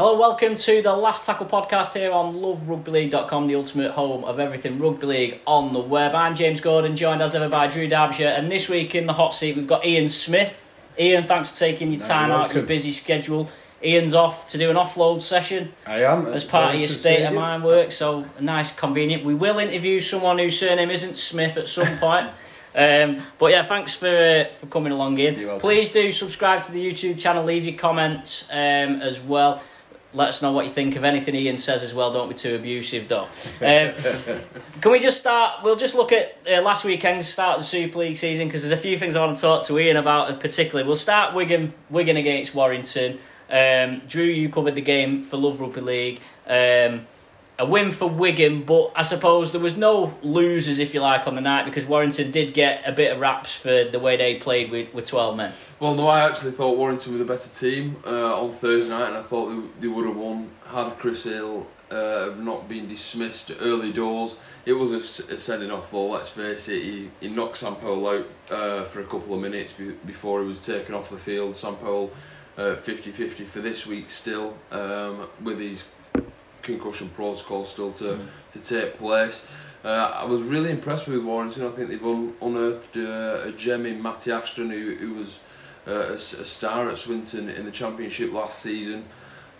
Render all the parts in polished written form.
Hello, welcome to the Last Tackle podcast here on loverugbyleague.com, the ultimate home of everything rugby league on the web. I'm James Gordon, joined as ever by Drew Derbyshire, and this week in the hot seat we've got Ian Smith. Ian, thanks for taking your time out of your busy schedule. Ian's off to do an offload session as part of your State of Mind work, so nice, convenient. We will interview someone whose surname isn't Smith at some point. But yeah, thanks for coming along, Ian. Please do subscribe to the YouTube channel, leave your comments as well. Let us know what you think of anything Ian says as well. Don't be too abusive, though. Can we just start? We'll just look at last weekend's start of the Super League season, because there's a few things I want to talk to Ian about particularly. We'll start Wigan against Warrington. Drew, you covered the game for Love Rugby League. A win for Wigan, but I suppose there was no losers, if you like, on the night, because Warrington did get a bit of raps for the way they played with 12 men. Well, no, I actually thought Warrington were the better team on Thursday night, and I thought they would have won had Chris Hill not been dismissed early doors. It was a sending off ball, let's face it. He knocked Sam Powell out for a couple of minutes before he was taken off the field. Sam Powell 50-50 for this week still, with his concussion protocol still to take place. I was really impressed with Warrington. I think they've unearthed a gem in Matty Ashton, who was a star at Swinton in the Championship last season.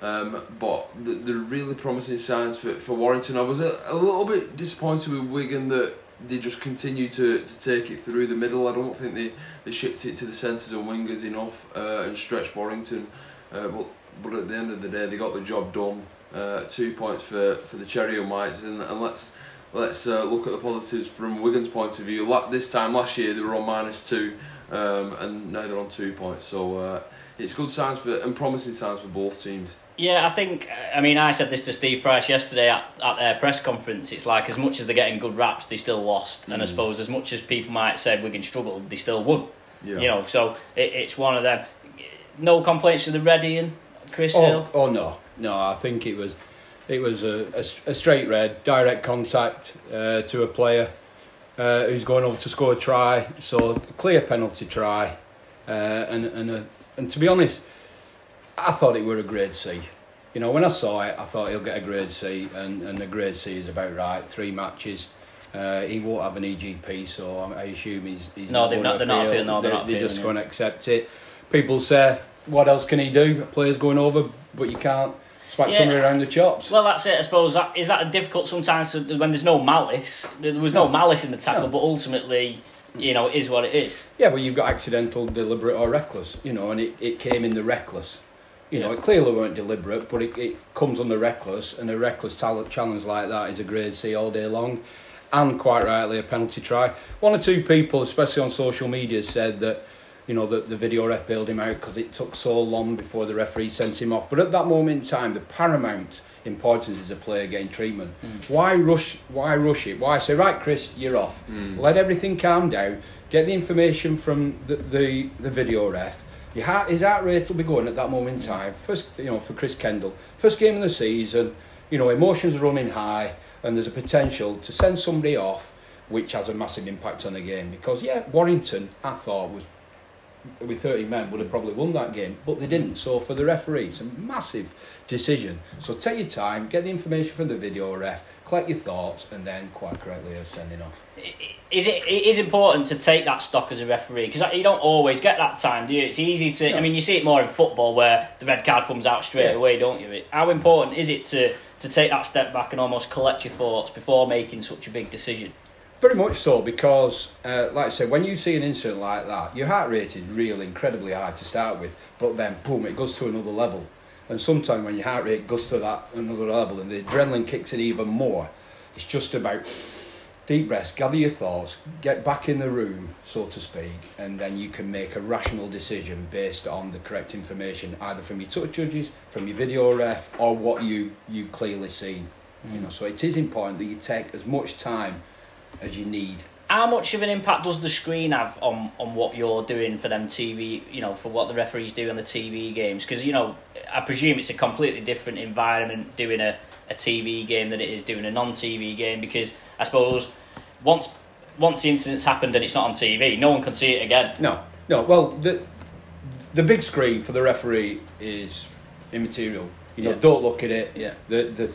But they're really promising signs for Warrington. I was a little bit disappointed with Wigan that they just continue to take it through the middle. I don't think they shipped it to the centres and wingers enough and stretched Warrington. But at the end of the day, they got the job done. 2 points for the Cherry and Whites, and let's look at the positives from Wigan's point of view. This time last year they were on -2, and now they're on 2 points. So it's good signs and promising signs for both teams. Yeah, I think. I mean, I said this to Steve Price yesterday at their press conference. It's like, as much as they're getting good raps, they still lost, and I suppose as much as people might say Wigan struggled, they still won. Yeah. You know, so it's one of them. No complaints to the Red, Ian, Chris Hill. Oh no. No, I think it was a straight red, direct contact to a player who's going over to score a try. So a clear penalty try, and to be honest, I thought it were a grade C. You know, when I saw it, I thought he'll get a grade C, and a grade C is about right. 3 matches. He won't have an EGP, so I assume he's no, they're not. They're not appealing. No, they're just going to accept it. People say, what else can he do? A player's going over, but you can't smack somebody around the chops. Well, that's it, I suppose. Is that difficult sometimes when there's no malice? There was no malice in the tackle, but ultimately, you know, it is what it is. Yeah, well, you've got accidental, deliberate or reckless, you know, and it came in the reckless. You know, it clearly weren't deliberate, but it comes under reckless, and a reckless challenge like that is a grade C all day long, and quite rightly a penalty try. One or two people, especially on social media, said that, you know, the video ref bailed him out because it took so long before the referee sent him off. But at that moment in time, the paramount importance is a player getting treatment. Why rush it? Why say, right, Chris, you're off? Let everything calm down. Get the information from the video ref. His heart rate will be going at that moment in time. First, you know, for Chris Kendall, first game of the season, you know, emotions are running high, and there's a potential to send somebody off, which has a massive impact on the game. Because, yeah, Warrington, I thought, was, with 30 men, would have probably won that game, but they didn't. So for the referee, it's a massive decision. So take your time, get the information from the video ref, collect your thoughts, and then quite correctly are sending off. It is important to take that stock as a referee, because you don't always get that time, do you? It's easy to... I mean, you see it more in football where the red card comes out straight away, don't you? How important is it to take that step back and almost collect your thoughts before making such a big decision? Very much so, because, like I said, when you see an incident like that, your heart rate is really incredibly high to start with, but then, boom, it goes to another level. And sometimes when your heart rate goes to that another level and the adrenaline kicks in even more, it's just about deep breaths, gather your thoughts, get back in the room, so to speak, and then you can make a rational decision based on the correct information, either from your touch judges, from your video ref, or what you clearly seen. You know, so it is important that you take as much time as you need. How much of an impact does the screen have on what you're doing for them TV, you know, for what the referees do on the TV games? Because, you know, I presume it's a completely different environment doing a TV game than it is doing a non-TV game, because I suppose once the incident's happened and it's not on TV, no one can see it again. No, well, the big screen for the referee is immaterial. You know, don't look at it. Yeah.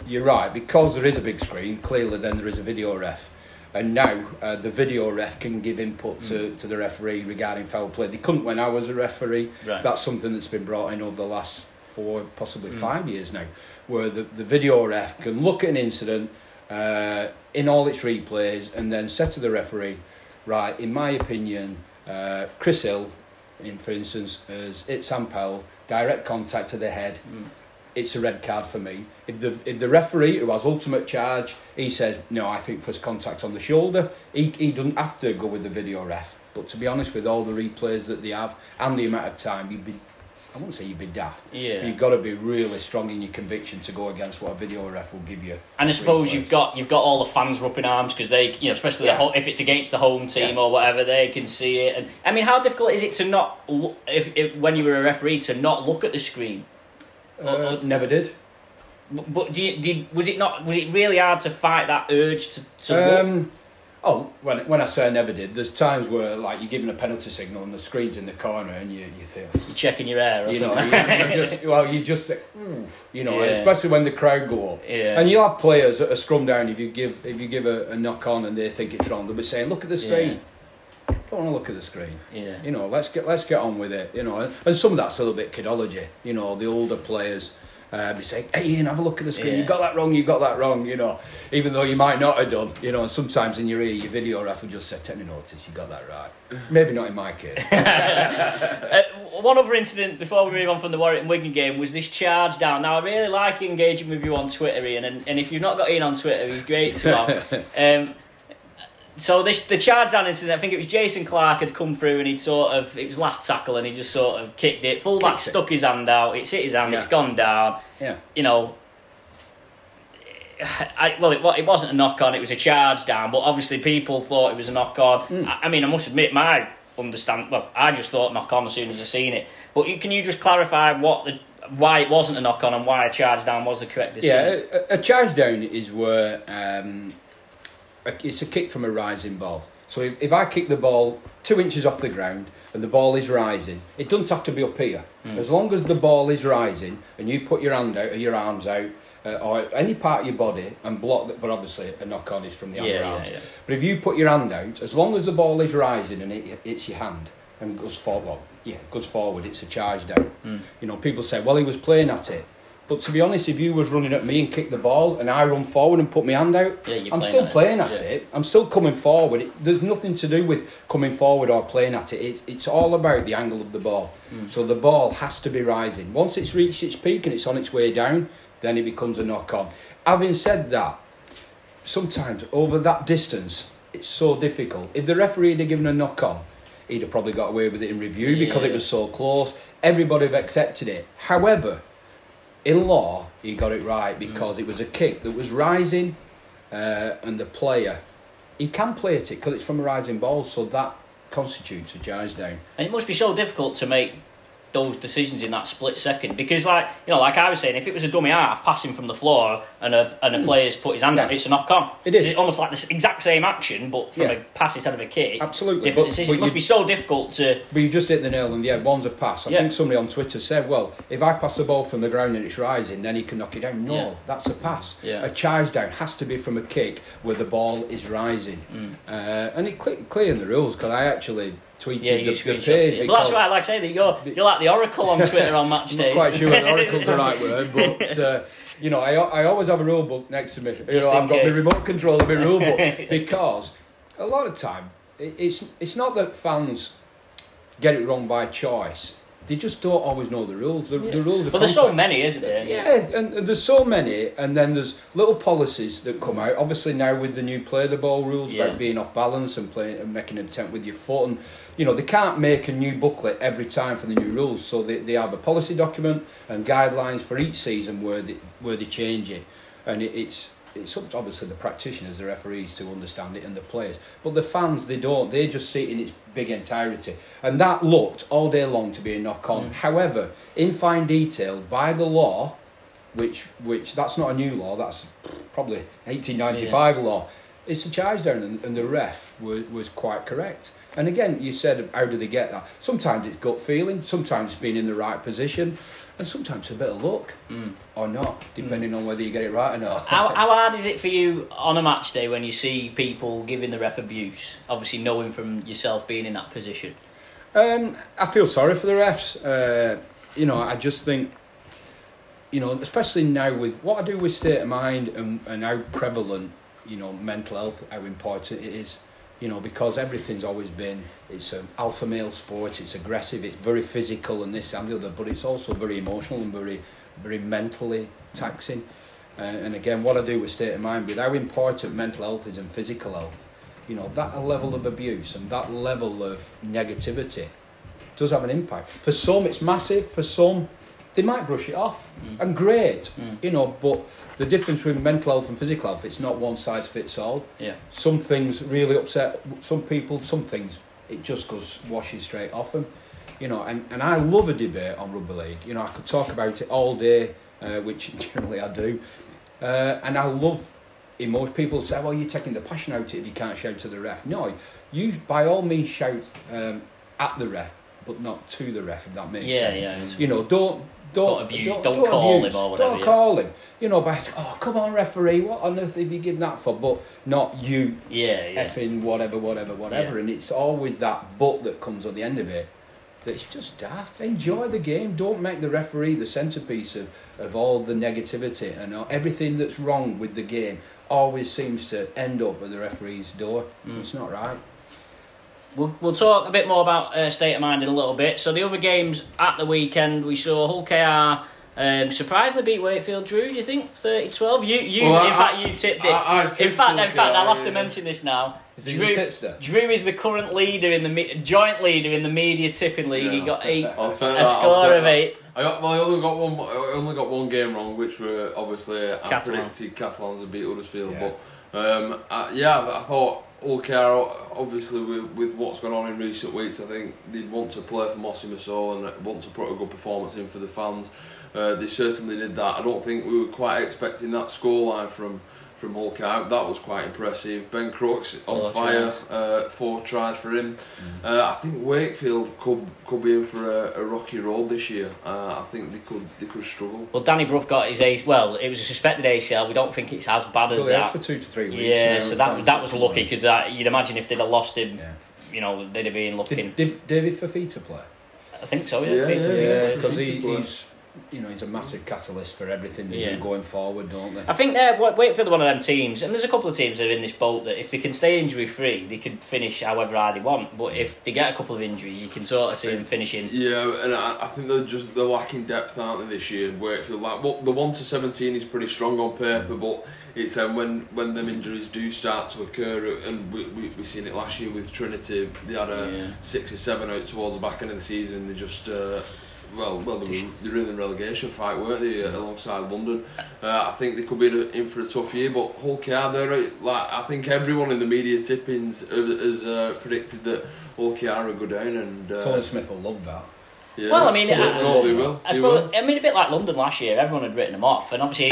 You're right, because there is a big screen. Clearly, then there is a video ref, and now the video ref can give input to the referee regarding foul play. They couldn't when I was a referee. Right. That's something that's been brought in over the last 4, possibly 5 years now, where the video ref can look at an incident in all its replays and then say to the referee, right, in my opinion, Chris Hill, for instance, has hit Sam Powell, direct contact to the head, it's a red card for me. If the referee, who has ultimate charge, he says, no, I think first contact on the shoulder, he doesn't have to go with the video ref. But to be honest, with all the replays that they have and the amount of time, I wouldn't say you'd be daft, but you've got to be really strong in your conviction to go against what a video ref will give you. And I suppose you've got all the fans up in arms because they, you know, especially if it's against the home team or whatever, they can see it. And I mean, how difficult is it to not, if when you were a referee, to not look at the screen? Never did. But was it really hard to fight that urge to look? Oh, when I say I never did, there's times where like you're given a penalty signal and the screen's in the corner and you think... You're checking your air or something. You just think, oof, and especially when the crowd go up. Yeah. And you'll have players at a scrum down, if you give a knock on and they think it's wrong, they'll be saying, look at the screen. Yeah. Don't want to look at the screen. Yeah. You know, let's get on with it, you know. And some of that's a little bit kidology, you know, the older players... be saying, hey Ian, have a look at the screen, you've got that wrong, you know, even though you might not have done, you know, and sometimes in your ear, your video ref will just say, take me notice, you got that right. Maybe not in my case. One other incident, before we move on from the Warrington Wigan game, was this charge down. Now, I really like engaging with you on Twitter, Ian, and if you've not got Ian on Twitter, he's great to have. So the charge down incident, I think it was Jason Clark had come through and it was last tackle and he just sort of kicked it. Fullback stuck his hand out, it's hit his hand, it's gone down. Yeah. You know, it wasn't a knock-on, it was a charge down, but obviously people thought it was a knock-on. I mean, I must admit, I just thought knock-on as soon as I seen it. But can you just clarify why it wasn't a knock-on and why a charge down was the correct decision? Yeah, a charge down is where... it's a kick from a rising ball. So if I kick the ball 2 inches off the ground and the ball is rising, it doesn't have to be up here. As long as the ball is rising and you put your hand out or your arms out or any part of your body and block that, but obviously a knock-on is from the arms. Yeah. But if you put your hand out, as long as the ball is rising and it hits your hand and goes forward, it's a charge down. You know, people say, well, he was playing at it. But to be honest, if you was running at me and kicked the ball and I run forward and put my hand out, I'm still playing at it. I'm still coming forward. There's nothing to do with coming forward or playing at it. It's all about the angle of the ball. So the ball has to be rising. Once it's reached its peak and it's on its way down, then it becomes a knock-on. Having said that, sometimes over that distance, it's so difficult. If the referee had given a knock-on, he'd have probably got away with it in review because it was so close. Everybody would have accepted it. However... in law, he got it right because it was a kick that was rising and the player, he can play at it because it's from a rising ball, so that constitutes a charge down. And it must be so difficult to make those decisions in that split second because, like I was saying, if it was a dummy half passing from the floor and a player's put his hand up, it's a knock-on. It is. It's almost like the exact same action but from a pass instead of a kick. Absolutely. But it must be so difficult to... But you just hit the nail on the head. One's a pass. I think somebody on Twitter said, well, if I pass the ball from the ground and it's rising, then he can knock it down. No, that's a pass. Yeah. A charge down has to be from a kick where the ball is rising. And it's clear in the rules because I actually... tweeted the page. Well, that's right. Like I say, that you're like the oracle on Twitter on match days. I'm not quite sure whether oracle's the right word, but I always have a rule book next to me. You know, I've got my remote control and my rule book because a lot of time it's not that fans get it wrong by choice. They just don't always know the rules. The rules are but there's so many, isn't there? Yeah, and there's so many, and then there's little policies that come out. Obviously now with the new play-the-ball rules about being off balance and playing and making an attempt with your foot, and they can't make a new booklet every time for the new rules, so they have a policy document and guidelines for each season where they change it, and it's up to obviously the practitioners, the referees, to understand it and the players. But the fans, they don't. They just see it in its big entirety. And that looked all day long to be a knock-on. However, in fine detail, by the law, which that's not a new law, that's probably 1895 law, it's a charge down and the ref was quite correct. And again, you said, how do they get that? Sometimes it's gut feeling, sometimes it's being in the right position, and sometimes a bit of luck, or not, depending on whether you get it right or not. How hard is it for you on a match day when you see people giving the ref abuse, obviously knowing from yourself being in that position? I feel sorry for the refs. You know, I just think, you know, especially now with what I do with State of Mind and how prevalent, you know, mental health, how important it is. You know, because everything's always been, it's an alpha male sport, it's aggressive, it's very physical and this and the other, but it's also very emotional and very, very mentally taxing. And again, what I do with State of Mind, with how important mental health is and physical health, you know, that level of abuse and that level of negativity does have an impact. For some, it's massive. For some, they might brush it off. And great, you know, but the difference between mental health and physical health, it's not one size fits all. Yeah. Some things really upset some people, some things it just goes washing straight off them. You know, and I love a debate on rugby league. You know, I could talk about it all day, which generally I do. And I love emotion. People say, well, you're taking the passion out of it if you can't shout to the ref. No, you by all means shout at the ref, but not to the ref, if that makes sense. Yeah. You know, Don't call him or whatever. Don't call him. You know, by oh, come on, referee, what on earth have you given that for? But not you effing whatever. Yeah. And it's always that but that comes at the end of it that's just daft. Enjoy the game. Don't make the referee the centrepiece of all the negativity and everything that's wrong with the game always seems to end up at the referee's door. It's not right. We'll talk a bit more about State of Mind in a little bit. So the other games at the weekend, we saw Hull KR surprisingly beat Wakefield. Drew, do you think 30-12? You tipped it. I tipped, in fact, I'll have to mention this now. Is Drew the tipster? Drew is the current leader in the joint leader in the media tipping league. Yeah. He got a score of eight. I only got one game wrong, which were obviously Catalan. I predicted Catalans would beat Huddersfield, but I thought. Okay, obviously with what's gone on in recent weeks, I think they'd want to play for Mossy Massol and want to put a good performance in for the fans. They certainly did that. I don't think we were quite expecting that scoreline from Hull KR. That was quite impressive. Ben Crooks on fire, 4 tries for him. I think Wakefield could be in for a rocky road this year. I think they could struggle. Well, Danny Brough got his ACL. Well, it was a suspected ACL. We don't think it's as bad as that. For 2 to 3 weeks. Yeah, so that was lucky because you'd imagine if they'd have lost him, you know, they'd have been looking. Did David Fafita play? I think so. Yeah, because he's. You know, he's a massive catalyst for everything they do going forward, don't they? I think they're Wakefield are one of them teams, and there's a couple of teams that are in this boat that if they can stay injury free, they could finish however hard they want. But if they get a couple of injuries, you can sort of see them finishing. Yeah, and I think they're lacking depth, aren't they, this year? Wakefield, like the 1 to 17 is pretty strong on paper, but it's when them injuries do start to occur, and we seen it last year with Trinity. They had a 6 or 7 out towards the back end of the season, and they just. Well, they were in the relegation fight, weren't they, alongside London? I think they could be in for a tough year, but Hull KR, I think everyone in the media tippings has predicted that Hull KR will go down. And Tony Smith will love that. Yeah, well, I mean, I suppose, a bit like London last year, everyone had written them off, and obviously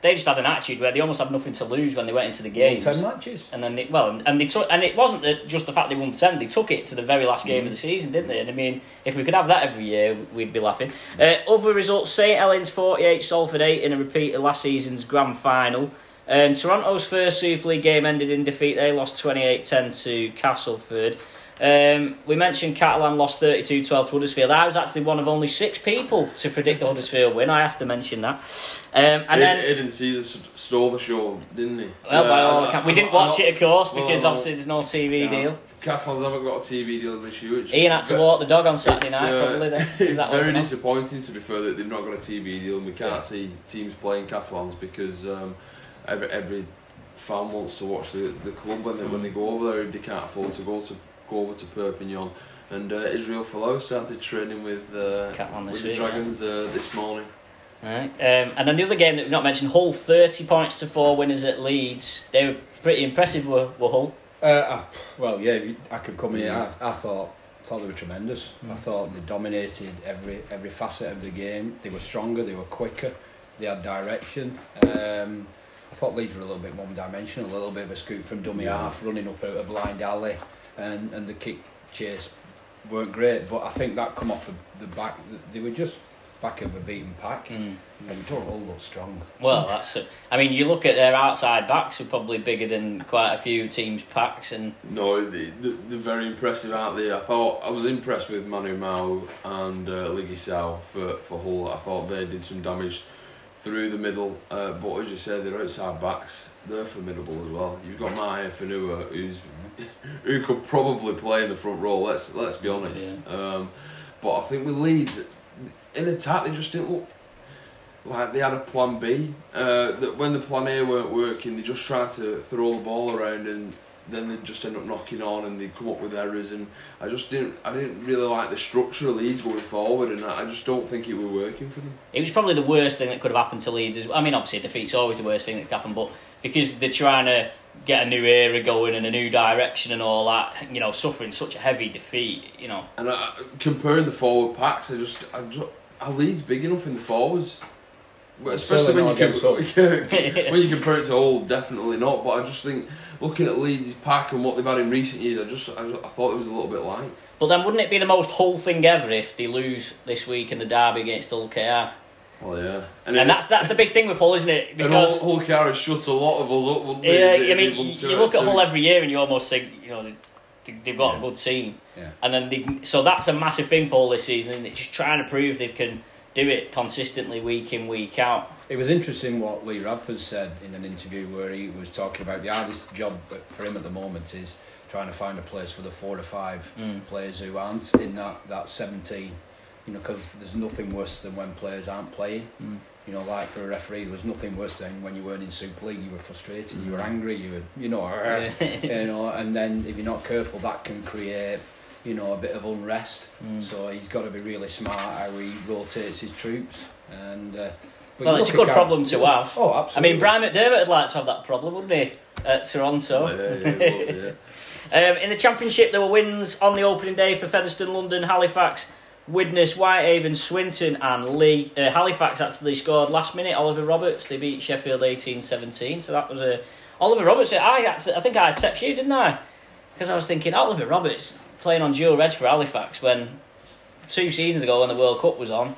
they just had an attitude where they almost had nothing to lose when they went into the games. 10 matches, and then they it wasn't just the fact they won 10; they took it to the very last game of the season, didn't they? And I mean, if we could have that every year, we'd be laughing. Other results: St. Helens 48, Salford 8 in a repeat of last season's grand final. Toronto's first Super League game ended in defeat; they lost 28-10 to Castleford. We mentioned Catalan lost 32-12 to Huddersfield. I was actually one of only 6 people to predict the Huddersfield win. I have to mention that. Then Caesar stole the show, didn't he? Well, by all accounts, we didn't watch it, of course, because obviously there's no TV deal. Catalans haven't got a TV deal this year. Ian had to walk the dog on Saturday night, probably. It's very disappointing, to be fair, that they've not got a TV deal, and we can't see teams playing Catalans because every fan wants to watch the club when they go over there if they can't afford to go over to Perpignan. And Israel Folau started training with the Dragons this morning. Right. And then the other game that we've not mentioned, Hull 30 points to 4 winners at Leeds. They were pretty impressive, were Hull? I could come in. I thought they were tremendous. I thought they dominated every facet of the game. They were stronger, they were quicker, they had direction. I thought Leeds were a little bit one dimensional, a little bit of a scoop from dummy half, running up out of blind alley. and the kick chase weren't great, but I think that come off the back. They were just back of a beaten pack. And Hull look strong. Well, that's it. I mean, you look at their outside backs who are probably bigger than quite a few teams' packs. And no, they're very impressive, aren't they? I thought I was impressed with Manu Mau and Ligisau for Hull. I thought they did some damage through the middle, but as you said, their outside backs, they're formidable as well. You've got Maher Fanua, who could probably play in the front row. Let's be honest. Yeah. But I think with Leeds in attack, they just didn't look like they had a plan B. That when the plan A weren't working, they just tried to throw the ball around, and then they just end up knocking on, and they come up with errors. And I didn't really like the structure of Leeds going forward, and I just don't think it were working for them. It was probably the worst thing that could have happened to Leeds. I mean, obviously a defeat's always the worst thing that could happen, but because they're trying to get a new era going and a new direction and all that, you know, suffering such a heavy defeat, you know. And comparing the forward packs, I just are Leeds big enough in the forwards? Well, especially when you compare it to Hull, definitely not. But I just think, looking at Leeds' pack and what they've had in recent years, I thought it was a little bit light. But then wouldn't it be the most Hull thing ever if they lose this week in the derby against Hull KR? Well, yeah. And that's the big thing with Hull, isn't it? Because Hull KR has shut a lot of us up, wouldn't they? Yeah, I mean, you look at Hull every year and you almost think, you know, they've got a good team. Yeah. And then so that's a massive thing for Hull this season, and it's just trying to prove they can do it consistently week in, week out. It was interesting what Lee Radford said in an interview where he was talking about the hardest job for him at the moment is trying to find a place for the 4 or 5 players who aren't in that 17. You know, because there's nothing worse than when players aren't playing. You know, like for a referee, there was nothing worse than when you weren't in Super League. You were frustrated, you were angry, you were, you know, you know. And then if you're not careful, that can create, you know, a bit of unrest. So he's got to be really smart how he rotates his troops. And well, it's a good problem to have. Oh, absolutely. I mean, Brian McDermott would like to have that problem, wouldn't he? At Toronto. Yeah. In the Championship, there were wins on the opening day for Featherstone, London, Halifax, Widnes, Whitehaven, Swinton and Lee. Halifax actually scored last minute. Oliver Roberts, they beat Sheffield 18-17. So that was a... Oliver Roberts, I think I texted you, didn't I? Because I was thinking, Oliver Roberts playing on dual reg for Halifax when 2 seasons ago when the World Cup was on,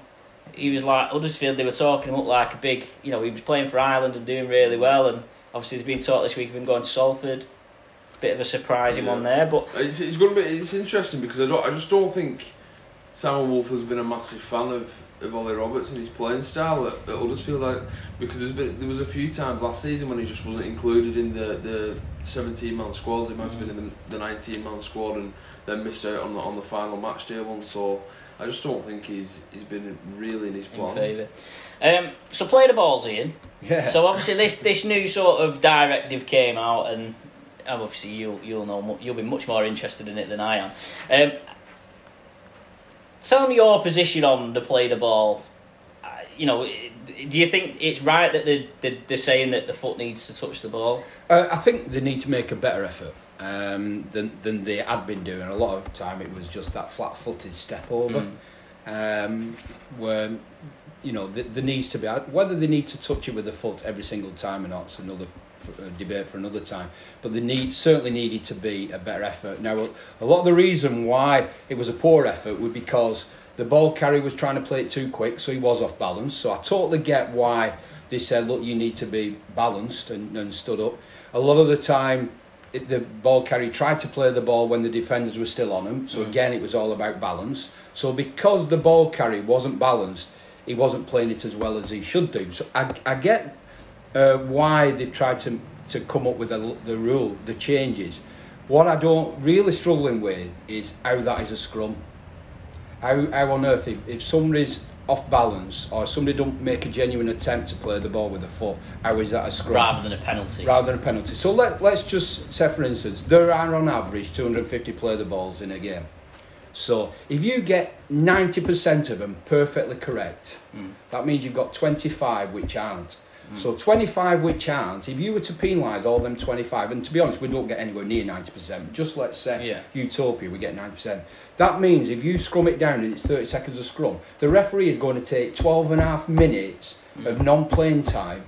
he was like Huddersfield, they were talking him up like a big... You know, he was playing for Ireland and doing really well, and obviously there's been talk this week of him going to Salford. Bit of a surprising one there, but... It's going to be... It's interesting because I just don't think... Simon Wolfe has been a massive fan of Ollie Roberts and his playing style at Huddersfield, because there was a few times last season when he just wasn't included in the 17-man squads. He might have been in the 19-man squad and then missed out on the final match day one. So I just don't think he's been really in his plans. In favour. So play the balls, Ian. Yeah. So obviously this new sort of directive came out, and obviously you'll know, you'll be much more interested in it than I am. Tell me your position on the play the ball. You know, do you think it's right that they're saying that the foot needs to touch the ball? I think they need to make a better effort than they had been doing. A lot of time it was just that flat-footed step over, where, you know, there needs to be... Whether they need to touch it with the foot every single time or not, it's another debate for another time, but there certainly needed to be a better effort. Now, a lot of the reason why it was a poor effort was because the ball carrier was trying to play it too quick, so he was off balance. So I totally get why they said, look, you need to be balanced and stood up. A lot of the time, the ball carrier tried to play the ball when the defenders were still on him, so again, it was all about balance. So because the ball carrier wasn't balanced, he wasn't playing it as well as he should do. So I get... why they've tried to come up with the rule, the changes. What I don't really struggling with is how that is a scrum. How on earth, if somebody's off balance or somebody don't make a genuine attempt to play the ball with a foot, how is that a scrum? Rather than a penalty. So let's just say, for instance, there are on average 250 play the balls in a game. So if you get 90% of them perfectly correct, that means you've got 25 which aren't. So 25 which aren't, if you were to penalise all them 25, and to be honest, we don't get anywhere near 90%, just let's say Utopia, we get 90%. That means if you scrum it down and it's 30 seconds of scrum, the referee is going to take 12 and a half minutes of non-playing time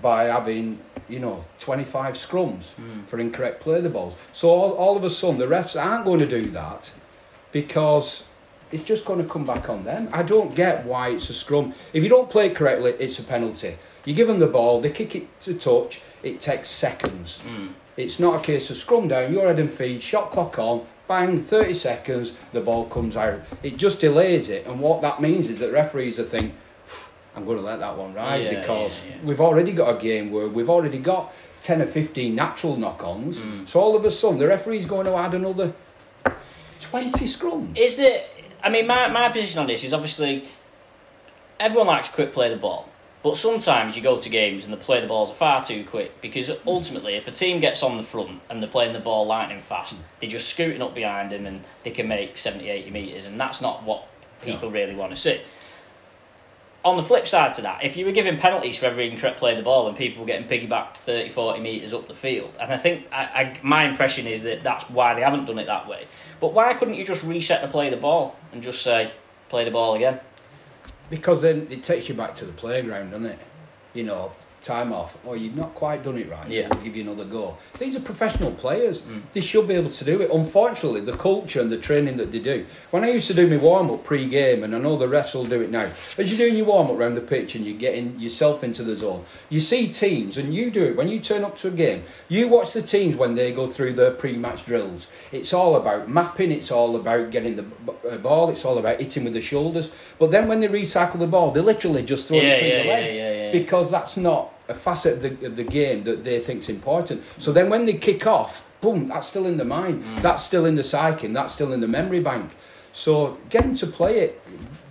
by having you know, 25 scrums for incorrect play the balls. So all of a sudden, the refs aren't going to do that because it's just going to come back on them. I don't get why it's a scrum. If you don't play it correctly, it's a penalty. You give them the ball, they kick it to touch, it takes seconds. It's not a case of scrum down, your head and feet, shot clock on, bang, 30 seconds, the ball comes out. It just delays it, and what that means is that referees are thinking, I'm going to let that one ride because we've already got a game where we've already got 10 or 15 natural knock-ons, so all of a sudden the referee's going to add another 20 scrums. Is it... I mean, my position on this is obviously everyone likes quick play the ball, but sometimes you go to games and the play the balls are far too quick because ultimately if a team gets on the front and they're playing the ball lightning fast, they're just scooting up behind them and they can make 70, 80 metres, and that's not what people really want to see. On the flip side to that, if you were giving penalties for every incorrect play of the ball and people were getting piggybacked 30, 40 metres up the field, and I think my impression is that that's why they haven't done it that way. But why couldn't you just reset the play of the ball and just say, play the ball again? Because then it takes you back to the playground, doesn't it? You know, time off. Oh, you've not quite done it right, so we'll give you another go. These are professional players. They should be able to do it. Unfortunately, the culture and the training that they do. When I used to do my warm-up pre-game, and I know the refs will do it now, as you're doing your warm-up round the pitch and you're getting yourself into the zone, you see teams, and you do it when you turn up to a game, you watch the teams when they go through their pre-match drills. It's all about mapping, it's all about getting the ball, it's all about hitting with the shoulders. But then when they recycle the ball, they literally just throw it through the legs because that's not a facet of the game that they think's important. So then when they kick off, boom, that's still in the mind, that's still in the psyche, and that's still in the memory bank. So get them to play it,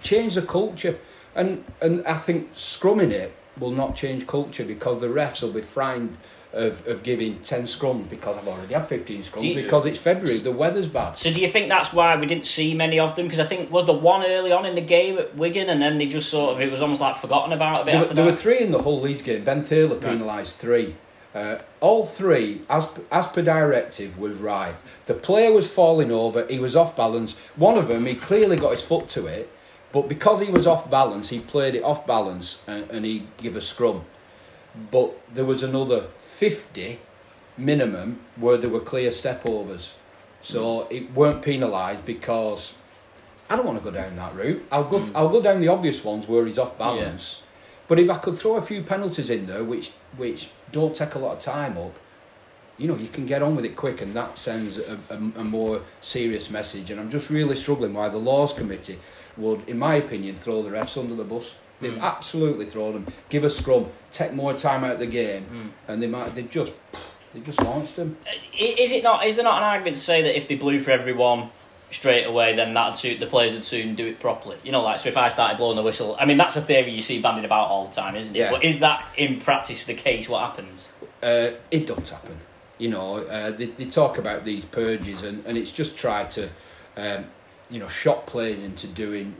change the culture. And I think scrumming it will not change culture because the refs will be frightened of giving 10 scrums because I've already had 15 scrums because it's February, the weather's bad. So do you think that's why we didn't see many of them? Because I think, was there one early on in the game at Wigan and then they just sort of, it was almost like forgotten about a bit after that? There were three in the Hull Leeds game. Ben Thaler penalised three. All three, as per directive, was right. The player was falling over, he was off balance. One of them, he clearly got his foot to it, but because he was off balance, he played it off balance and he gave a scrum. But there was another 50 minimum where there were clear step-overs. So it weren't penalised because I don't want to go down that route. I'll go down the obvious ones where he's off balance. Yeah. But if I could throw a few penalties in there, which don't take a lot of time up, you know, you can get on with it quick, and that sends a more serious message. And I'm just really struggling why the Laws Committee would, in my opinion, throw the refs under the bus. They've absolutely thrown them. Give a scrum, take more time out of the game, and they've just launched them. Is it not? Is there not an argument to say that if they blew for everyone straight away, then that the players would soon do it properly? You know, like, so if I started blowing the whistle, I mean, that's a theory you see bandied about all the time, isn't it? Yeah. But is that in practice the case? What happens? It doesn't happen. You know, they talk about these purges, and it's just try to, you know, shock players into doing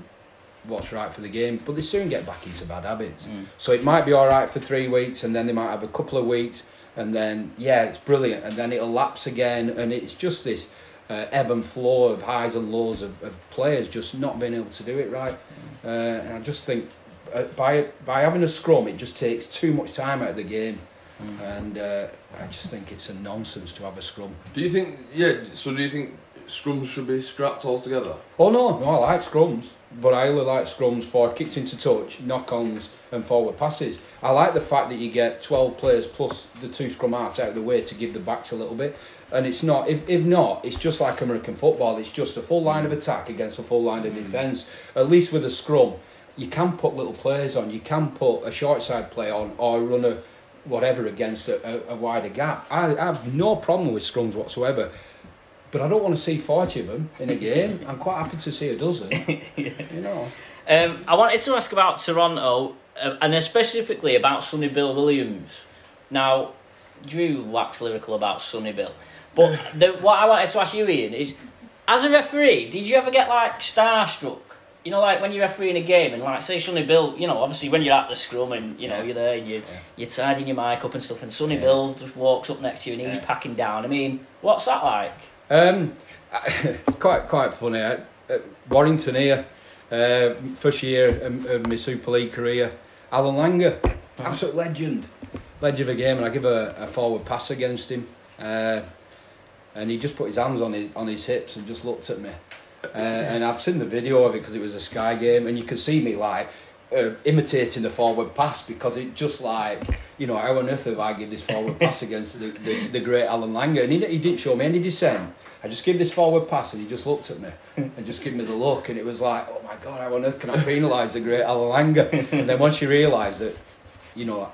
what's right for the game, but they soon get back into bad habits. So it might be all right for 3 weeks, and then they might have a couple of weeks, and then it's brilliant, and then it'll lapse again, and it's just this ebb and flow of highs and lows of players just not being able to do it right. And I just think by having a scrum, it just takes too much time out of the game, and I just think it's a nonsense to have a scrum. Do you think? Yeah. So do you think scrums should be scrapped altogether? Oh no, I like scrums, but I only like scrums for kicks into touch, knock-ons and forward passes. I like the fact that you get 12 players plus the two scrum halves out of the way to give the backs a little bit, and it's not, if not, it's just like American football, it's just a full line of attack against a full line of defence. At least with a scrum, you can put little players on, you can put a short side play on or run a whatever against a wider gap. I have no problem with scrums whatsoever. But I don't want to see 40 of them in a game. I'm quite happy to see a dozen. You know. I wanted to ask about Toronto, and specifically about Sonny Bill Williams. Now, Drew wax lyrical about Sonny Bill. But what I wanted to ask you, Ian, is, as a referee, did you ever get, like, starstruck? You know, like, when you're refereeing a game and, like, say Sonny Bill, you know, obviously when you're at the scrum and, you know, you're there and you're tidying your mic up and stuff, and Sonny Bill just walks up next to you and he's packing down. I mean, what's that like? Quite funny. Warrington here, first year of my Super League career. Alan Langer, absolute legend. ledge of a game, and I give a forward pass against him, and he just put his hands on his hips and just looked at me. And I've seen the video of it because it was a Sky game, and you could see me like imitating the forward pass, because it just like, you know, how on earth have I give this forward pass against the great Alan Langer? And he didn't show me any dissent. I just give this forward pass, and he just looked at me and just gave me the look, and it was like, oh my God, how on earth can I penalise the great Alan Langer? And then once you realise that, you know,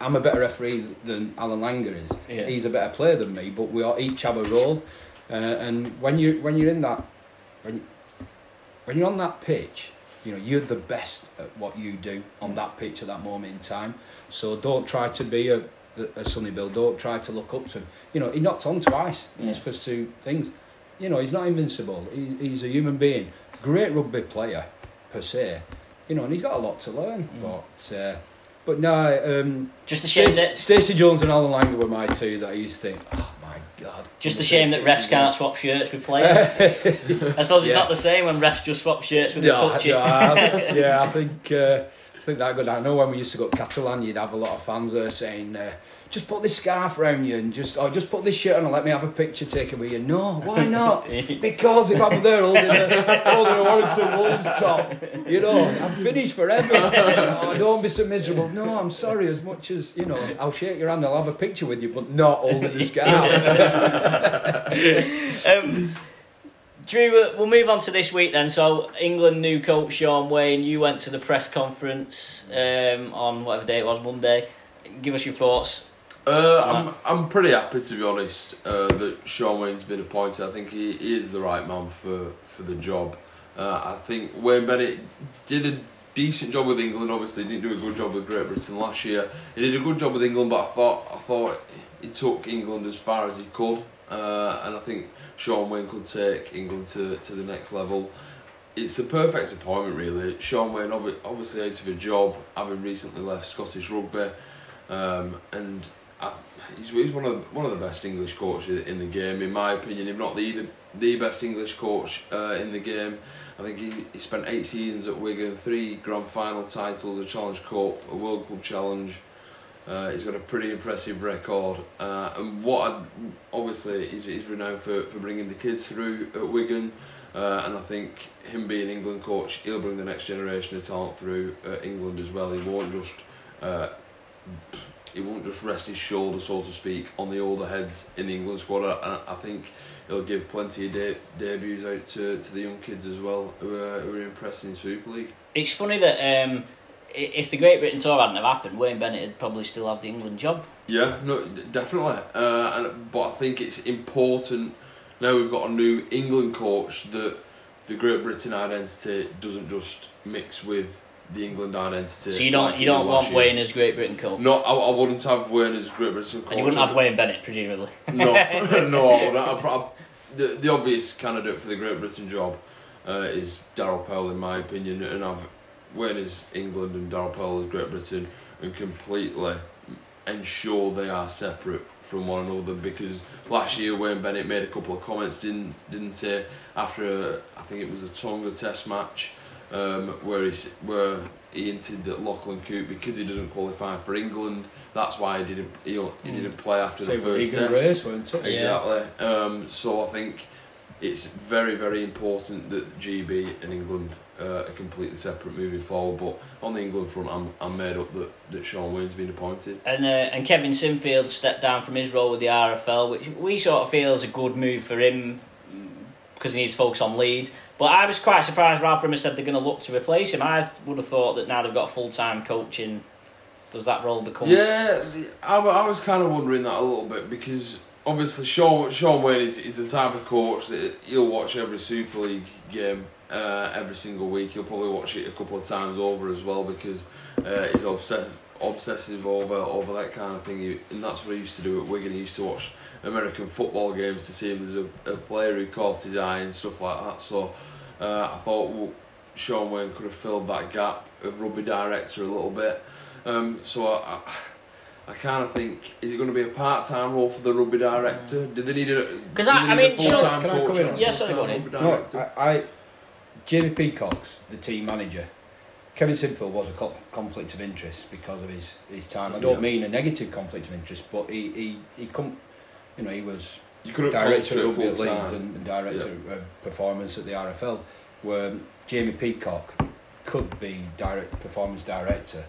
I'm a better referee than Alan Langer is. Yeah. He's a better player than me, but we all each have a role. And when you're in that, when you're on that pitch, you know, you're the best at what you do on that pitch at that moment in time. So don't try to be a Sonny Bill. Don't try to look up to him. You know, he knocked on twice in his first two things. You know, he's not invincible. He's a human being. Great rugby player, per se. You know, and he's got a lot to learn. But no, just the shame that Stacey Jones and Alan Langer were my two that I used to think, oh my God. Just the shame that refs can't swap shirts with players. I suppose it's not the same when refs just swap shirts with the touchy. Yeah, I think that good. I know when we used to go to Catalan, you'd have a lot of fans there saying, just put this scarf around you and just put this shirt on and let me have a picture taken with you. No, why not? Because if I'm there holding a Warrington Wolves top, you know, I'm finished forever. Oh, don't be so miserable. No, I'm sorry, as much as, you know, I'll shake your hand, I'll have a picture with you, but not holding the scarf. Drew, we'll move on to this week then. So, England new coach Sean Wane, you went to the press conference on whatever day it was, Monday. Give us your thoughts. I'm pretty happy, to be honest, that Sean Wane's been appointed. I think he is the right man for the job. I think Wayne Bennett did a decent job with England. Obviously, he didn't do a good job with Great Britain last year. He did a good job with England, but I thought he took England as far as he could. And I think Sean Wane could take England to the next level. It's the perfect appointment, really. Sean Wane, obviously out of a job, having recently left Scottish rugby, and he's one of the best English coaches in the game, in my opinion. If not the best English coach in the game. I think he spent 8 seasons at Wigan, 3 grand final titles, a Challenge Cup, a World Cup Challenge. He's got a pretty impressive record, and obviously he's renowned for bringing the kids through at Wigan, and I think him being England coach, he'll bring the next generation of talent through England as well. He won't just rest his shoulder, so to speak, on the older heads in the England squad, and I think he'll give plenty of debuts out to the young kids as well, who are impressed in Super League. It's funny that. If the Great Britain tour hadn't have happened, Wayne Bennett would probably still have the England job. Yeah, no, definitely. But I think it's important now we've got a new England coach that the Great Britain identity doesn't just mix with the England identity. So you don't want Wayne as Great Britain coach? No, I wouldn't have Wayne as Great Britain coach. And you wouldn't have Wayne Bennett, presumably? No, no, I wouldn't. The obvious candidate for the Great Britain job is Darryl Powell, in my opinion, and I've. Wayne is England and Darryl Powell is Great Britain, and completely ensure they are separate from one another, because last year Wayne Bennett made a couple of comments, didn't he, after I think it was a Tonga Test match, where he hinted that Lachlan Coote, because he doesn't qualify for England, that's why he didn't play after the first test. Race, weren't it? Exactly. Yeah. So I think it's very, very important that GB and England. Are completely separate moving forward, but on the England front, I'm made up that Sean Wane's been appointed. And Kevin Sinfield stepped down from his role with the RFL, which we sort of feel is a good move for him because he needs to focus on Leeds. But I was quite surprised Ralph Rimmer said they're going to look to replace him. I would have thought that now they've got a full-time coaching, does that role become... Yeah, I was kind of wondering that a little bit, because obviously Sean Wane is the type of coach that he'll watch every Super League game every single week. He'll probably watch it a couple of times over as well, because he's obsessive over that kind of thing, and that's what he used to do at Wigan. He used to watch American football games to see if there's a player who caught his eye and stuff like that. So I thought Sean Wane could have filled that gap of rugby director a little bit. So I kind of think, is it going to be a part-time role for the rugby director? Do they need a full-time coach? Yes, I got it. No, Jimmy Peacock's the team manager, Kevin Sinfield was a conflict of interest because of his time. I don't mean a negative conflict of interest, but he couldn't, you know, he was director of Leeds and director of performance at the RFL, where Jamie Peacock could be performance director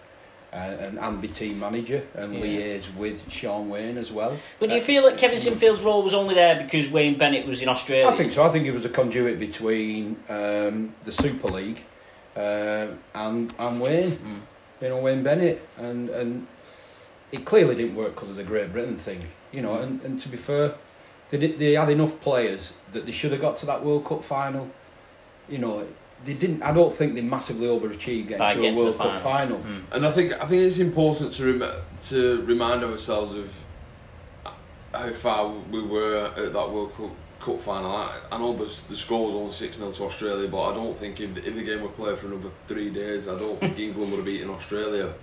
and be team manager and liaise with Sean Wane as well. But do you feel that Kevin Sinfield's role was only there because Wayne Bennett was in Australia? I think so. I think it was a conduit between the Super League and Wayne, you know, Wayne Bennett, and it clearly didn't work because of the Great Britain thing, you know. And to be fair, they had enough players that they should have got to that World Cup final, you know. They didn't. I don't think they massively overachieved getting to a World Cup final. And I think it's important to remind ourselves of how far we were at that World Cup final. I know the score was only 6-0 to Australia, but I don't think if the game were played for another 3 days, I don't think England would have beaten Australia.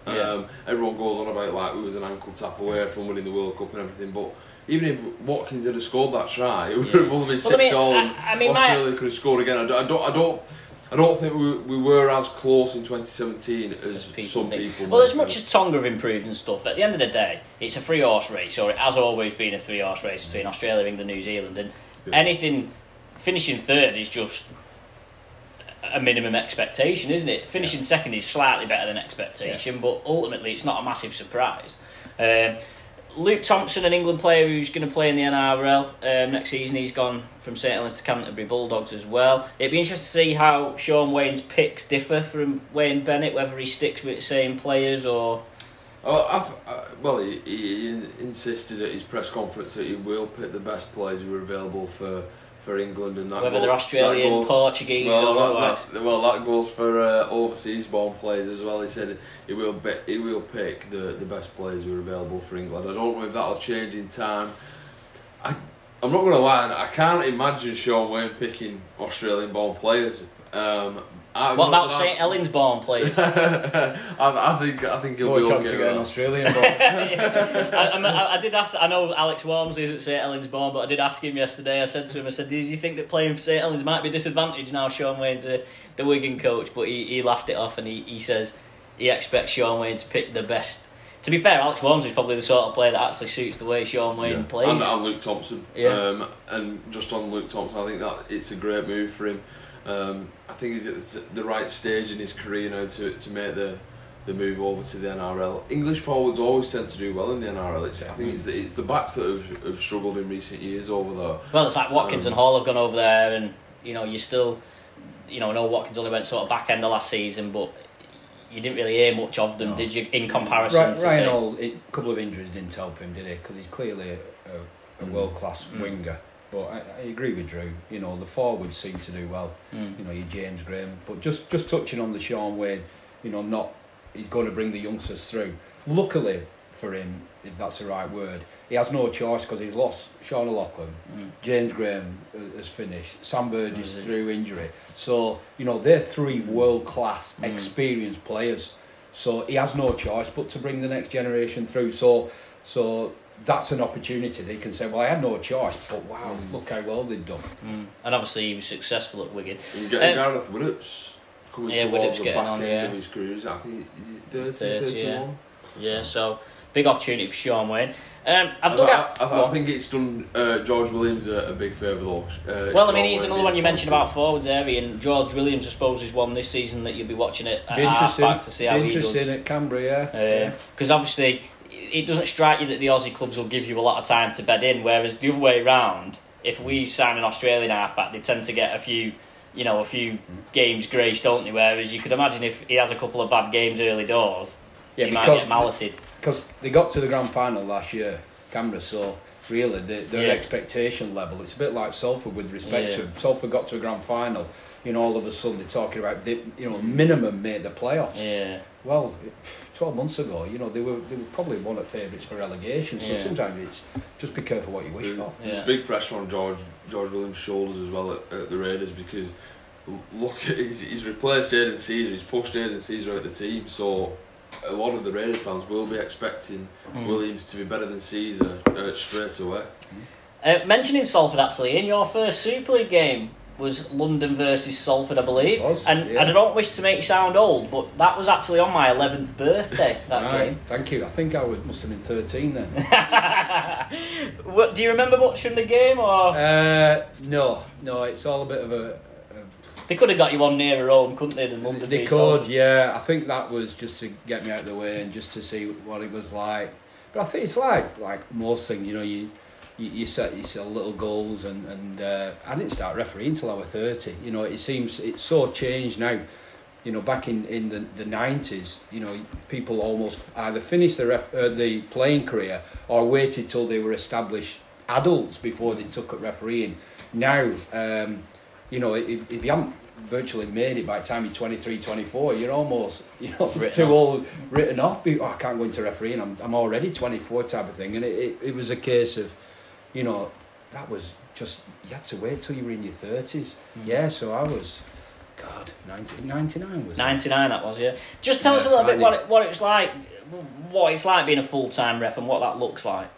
Everyone goes on about like we was an ankle tap away from winning the World Cup and everything, but even if Watkins had scored that try, it would have only been 6-0. I mean, Australia could have scored again. I don't think we were as close in 2017 as some people. Well, as much as Tonga have improved and stuff, at the end of the day, it's a three-horse race, or it has always been a three-horse race between Australia, England, New Zealand, and anything finishing third is just a minimum expectation, isn't it? Finishing second is slightly better than expectation, but ultimately it's not a massive surprise. Luke Thompson, an England player who's going to play in the NRL next season. He's gone from St. Helens to Canterbury Bulldogs as well. It'd be interesting to see how Sean Wayne's picks differ from Wayne Bennett, whether he sticks with the same players or... He insisted at his press conference that he will pick the best players who are available for England, and that whether they're Australian, Portuguese, or otherwise. That goes for overseas-born players as well. He said he will pick the best players who are available for England. I don't know if that'll change in time. I'm not going to lie, I can't imagine Sean Wane picking Australian-born players. What about St. Helens born players? I think he'll be okay. An Australian born. I did ask. I know Alex Wormsley isn't St. Helens born, but I did ask him yesterday. I said to him, do you think that playing for St. Helens might be a disadvantage now? Sean Wayne's the Wigan coach, but he laughed it off, and he says he expects Sean Wane to pick the best. To be fair, Alex Wormsley is probably the sort of player that actually suits the way Sean Wane plays. And Luke Thompson. And just on Luke Thompson, I think that it's a great move for him. I think he's at the right stage in his career now to make the move over to the NRL. English forwards always tend to do well in the NRL. I think it's the backs that have struggled in recent years over there. Well, it's like Watkins and Hall have gone over there, and I know Watkins only went sort of back end of last season, but you didn't really hear much of them, did you? In comparison, Ryan Hall, a couple of injuries didn't help him, did he? Because he's clearly a world class winger. But I agree with Drew. You know, the forwards seem to do well. You know, your James Graham. But just touching on the Sean Wane, he's going to bring the youngsters through. Luckily for him, if that's the right word, he has no choice because he's lost Sean O'Loughlin. James Graham has finished. Sam Burgess through injury. So, they're three world-class experienced players. So he has no choice but to bring the next generation through. So that's an opportunity. They can say, well, I had no choice, but wow, look how well they've done. And obviously he was successful at Wigan. And Gareth Widdop's coming towards the back end of his career. I think he's 31. Yeah, so big opportunity for Sean Wane. I think it's done George Williams a big favour though. He's another one you mentioned about forwards there, and George Williams, I suppose, is one this season that you'll be watching it at half-back to see how he does. Interesting at Canberra, because obviously... It doesn't strike you that the Aussie clubs will give you a lot of time to bed in, whereas the other way round, if we sign an Australian halfback, they tend to get a few games grace, don't they? Whereas you could imagine if he has a couple of bad games early doors, he might get malleted. Because they got to the grand final last year, Canberra, so really their expectation level, it's a bit like Salford with respect to Salford got to a grand final, all of a sudden they're talking about minimum made the playoffs. Yeah. Well, 12 months ago, they were probably one of favourites for relegation. So sometimes it's just be careful what you wish for. There's big pressure on George Williams' shoulders as well at the Raiders, because look, he's replaced Aidan Caesar. He's pushed Aidan Caesar out the team. So a lot of the Raiders fans will be expecting Williams to be better than Caesar straight away. Mentioning Salford, actually, in your first Super League game, was London versus Salford, I believe. Yeah. And I don't wish to make it sound old, but that was actually on my 11th birthday, that game. Thank you. I think I must have been 13 then. Do you remember much from the game? Or No, it's all a bit of a... They could have got you one nearer home, couldn't they, than London? They could, yeah. I think that was just to get me out of the way and just to see what it was like. But I think it's like most things, you know, you set yourself little goals, and I didn't start refereeing until I was 30. You know, it seems it's so changed now. You know, back in the 90s, you know, people almost either finished the playing career or waited till they were established adults before they took up refereeing. Now, you know, if you haven't virtually made it by the time you're 23, 24, you're almost, you know, too old, written off. Oh, I can't go into refereeing, I'm already 24 type of thing. And it was a case of, you know, that was just, you had to wait till you were in your 30s. Mm. Yeah, so I was, God, 99 was 99 that was, yeah. Just tell us a little bit what it's like being a full-time ref and what that looks like.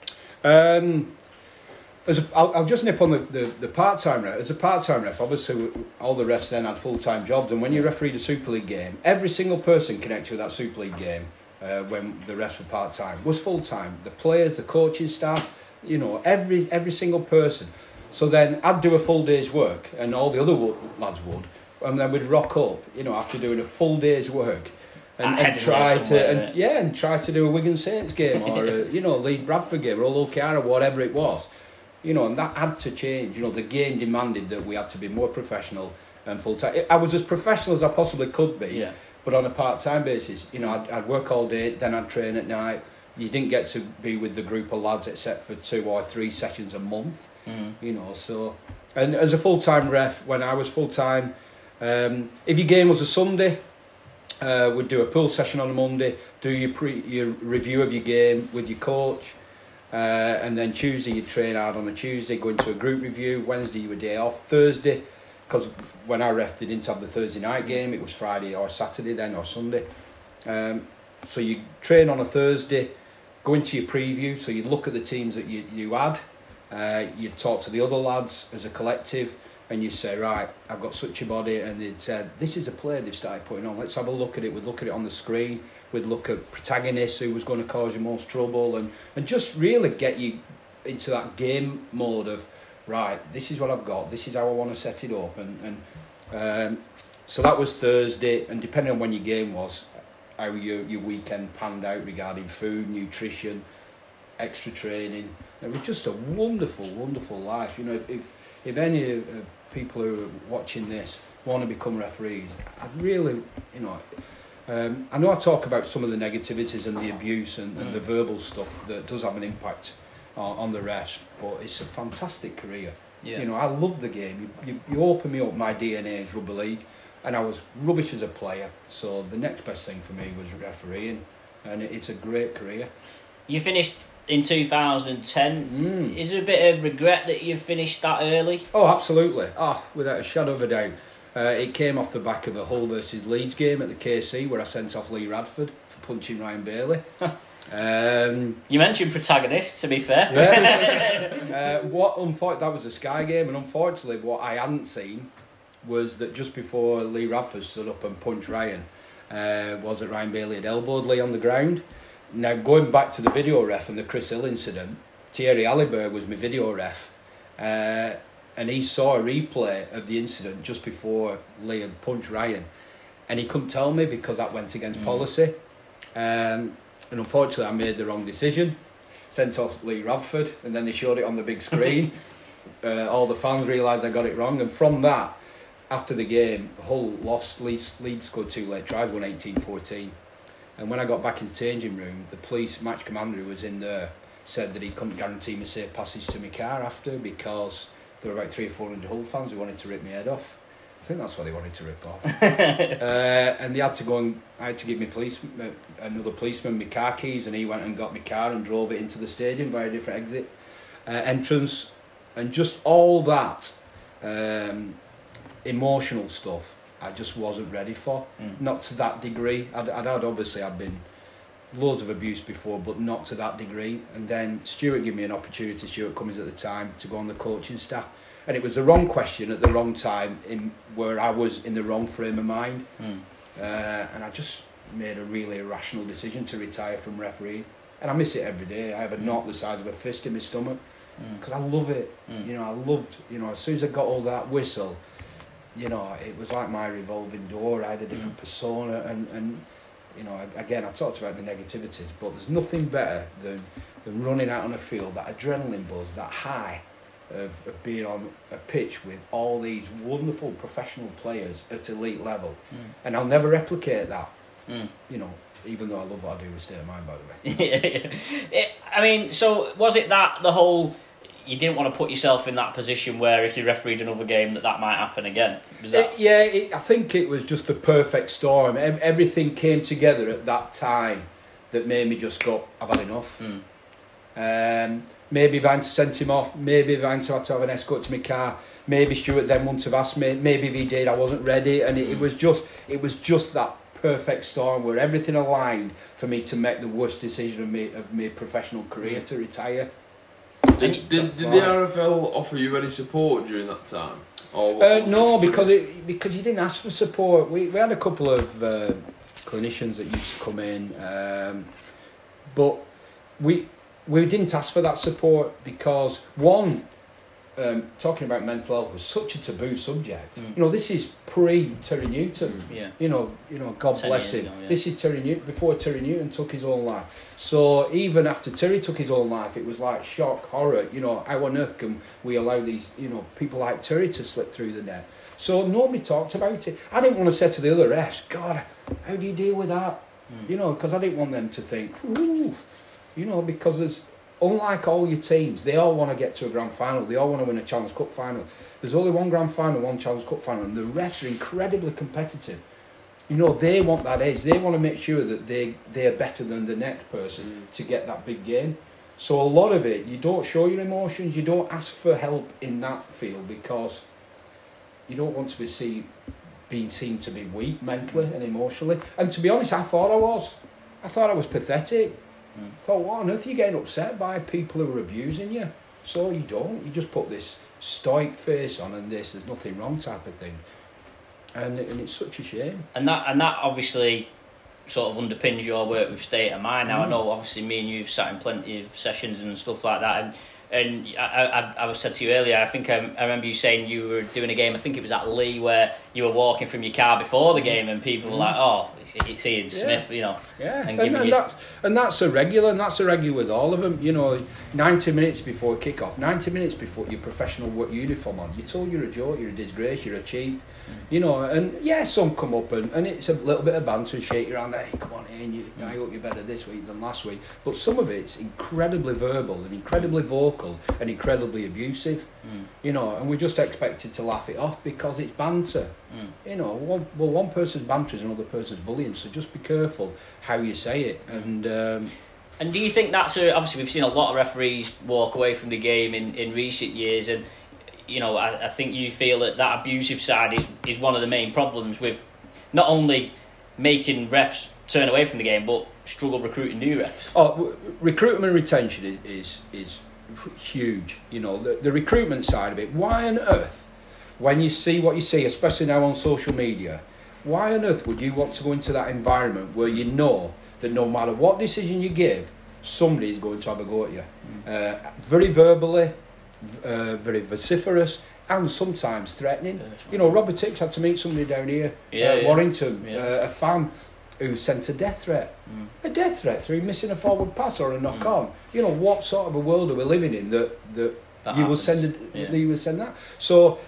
I'll just nip on the part-time ref. As a part-time ref, obviously all the refs then had full-time jobs, and when you refereed a Super League game, every single person connected with that Super League game, when the refs were part-time, was full-time. The players, the coaching staff, you know, every single person. So then I'd do a full day's work, and all the other lads would, and then we'd rock up, you know, after doing a full day's work. And try to do a Wigan Saints game or, you know, Leeds Bradford game or a Hull KR or whatever it was. You know, and that had to change. You know, the game demanded that we had to be more professional and full-time. I was as professional as I possibly could be, yeah, but on a part-time basis. You know, I'd work all day, then I'd train at night. You didn't get to be with the group of lads except for 2 or 3 sessions a month, you know. So, and as a full-time ref, when I was full-time, if your game was a Sunday, we'd do a pool session on a Monday, do your review of your game with your coach. And then Tuesday you'd train hard on a Tuesday, go into a group review. Wednesday you were day off. Thursday, because when I ref they didn't have the Thursday night game, it was Friday or Saturday then or Sunday. So you train on a Thursday, go into your preview, so you'd look at the teams that you had, you'd talk to the other lads as a collective, and you'd say, right, I've got such a body, and they'd say, this is a player they've started putting on, let's have a look at it. We'd look at it on the screen, we'd look at protagonists, who was going to cause you most trouble, and just really get you into that game mode of, right, this is what I've got, this is how I want to set it up. And so that was Thursday, and depending on when your game was, how your weekend panned out regarding food, nutrition, extra training. It was just a wonderful, wonderful life. You know, if any people who are watching this want to become referees, I really, you know, I know I talk about some of the negativities and the abuse and the verbal stuff that does have an impact on the refs, but it's a fantastic career. Yeah. You know, I love the game. You open me up. My DNA is rugby league, and I was rubbish as a player, so the next best thing for me was refereeing, and it's a great career. You finished in 2010. Is there a bit of regret that you finished that early? Oh, absolutely. Oh, without a shadow of a doubt. It came off the back of a Hull versus Leeds game at the KC, where I sent off Lee Radford for punching Ryan Bailey. You mentioned protagonists, to be fair. Yeah, that was a Sky game, and unfortunately what I hadn't seen was that just before Lee Radford stood up and punched Ryan, was that Ryan Bailey had elbowed Lee on the ground. Now, going back to the video ref and the Chris Hill incident, Thierry Alibert was my video ref, and he saw a replay of the incident just before Lee had punched Ryan, and he couldn't tell me because that went against policy. And unfortunately, I made the wrong decision, sent off Lee Radford, and then they showed it on the big screen. All the fans realised I got it wrong, and from that, after the game, Hull lost. Leeds scored 2 late tries, won 18-14. And when I got back in the changing room, the police match commander who was in there said that he couldn't guarantee me safe passage to my car after, because there were about 300 or 400 Hull fans who wanted to rip my head off. I think that's what they wanted to rip off. And they had to go, and I had to give another policeman my car keys, and he went and got my car and drove it into the stadium via a different exit entrance. And just all that emotional stuff I just wasn't ready for, not to that degree. I'd been loads of abuse before, but not to that degree. And then Stuart gave me an opportunity, Stuart Cummings at the time, to go on the coaching staff, and it was the wrong question at the wrong time, in where I was in the wrong frame of mind. And I just made a really irrational decision to retire from refereeing, and I miss it every day. I have a knot the size of a fist in my stomach, because I love it. You know, I loved, you know, as soon as I got hold of that whistle, you know, it was like my revolving door. I had a different persona, and you know, again, I talked about the negativities, but there's nothing better than running out on a field, that adrenaline buzz, that high of being on a pitch with all these wonderful professional players at elite level. And I'll never replicate that, you know, even though I love what I do with State of Mind, by the way. I mean, so was it that the whole... you didn't want to put yourself in that position where if you refereed another game that might happen again? Was that... I think it was just the perfect storm. Everything came together at that time that made me just go, I've had enough. Maybe Vine sent him off, maybe Vine had to have an escort to my car, maybe Stuart then wouldn't have asked me, maybe if he did I wasn't ready, and it was just that perfect storm where everything aligned for me to make the worst decision of my professional career, to retire. Did the RFL offer you any support during that time? Or no, because you didn't ask for support. We had a couple of clinicians that used to come in, but we didn't ask for that support because, one, talking about mental health was such a taboo subject. You know, this is pre-Terry Newton. You know, God bless him. Ago, yeah. This is Terry Newton, before Terry Newton took his own life. So even after Terry took his own life, it was like shock, horror. You know, how on earth can we allow these, you know, people like Terry to slip through the net? So nobody talked about it. I didn't want to say to the other refs, God, how do you deal with that? You know, because I didn't want them to think, ooh, you know, because there's... unlike all your teams, they all want to get to a grand final. They all want to win a Challenge Cup final. There's only one grand final, one Challenge Cup final, and the refs are incredibly competitive. You know, they want that edge. They want to make sure that they are better than the next person to get that big game. So a lot of it, you don't show your emotions. You don't ask for help in that field because you don't want to be seen to be weak mentally and emotionally. And to be honest, I thought I was. I thought I was pathetic. I thought, what on earth are you getting upset by? People who are abusing you. So you don't. You just put this stoic face on and this, there's nothing wrong type of thing. And it's such a shame. And that obviously sort of underpins your work with State of Mind. Now, I know obviously me and you have sat in plenty of sessions and stuff like that. And I said to you earlier, I think I remember you saying you were doing a game, I think it was at Lee, where you were walking from your car before the game and people were like, oh, it's Ian Smith, you know. And that's a regular, and that's a regular with all of them. You know, 90 minutes before kick-off, 90 minutes before your professional work uniform on, you're told you're a joke, you're a disgrace, you're a cheat. You know, and yeah, some come up and it's a little bit of banter, shake your hand, hey, come on Ian, I hope you're better this week than last week. But some of it's incredibly verbal and incredibly vocal and incredibly abusive, you know, and we're just expected to laugh it off because it's banter. You know, one person's banter is another person's bullying, so just be careful how you say it. And do you think that's obviously we've seen a lot of referees walk away from the game in recent years, and you know, I think you feel that abusive side is one of the main problems with not only making refs turn away from the game but struggle recruiting new refs? Oh, recruitment and retention is huge. You know, the recruitment side of it, why on earth, when you see what you see, especially now on social media, why on earth would you want to go into that environment where you know that no matter what decision you give, somebody's going to have a go at you? Very verbally, very vociferous, and sometimes threatening. You know, Robert Hicks had to meet somebody down here, Warrington, a fan who sent a death threat. A death threat through missing a forward pass or a knock on. You know, what sort of a world are we living in that you will send that? So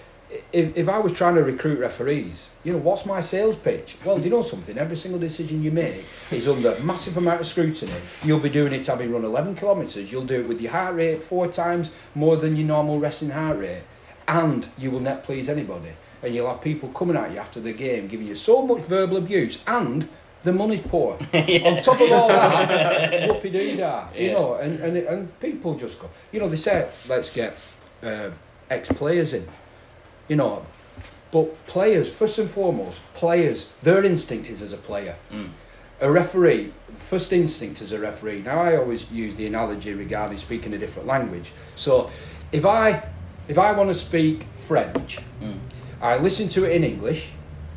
if I was trying to recruit referees, you know, what's my sales pitch? Well, do you know something? Every single decision you make is under massive amount of scrutiny. You'll be doing it having run 11 kilometres. You'll do it with your heart rate 4 times more than your normal resting heart rate. And you will not please anybody. And you'll have people coming at you after the game, giving you so much verbal abuse, and the money's poor. On top of all that, whoopie-doo-dah, you know, and people just go, you know, they say, let's get ex-players in, you know, but players, first and foremost, players, their instinct is as a player. A referee, first instinct as a referee, now I always use the analogy regarding speaking a different language, so if I if I want to speak French, I listen to it in English,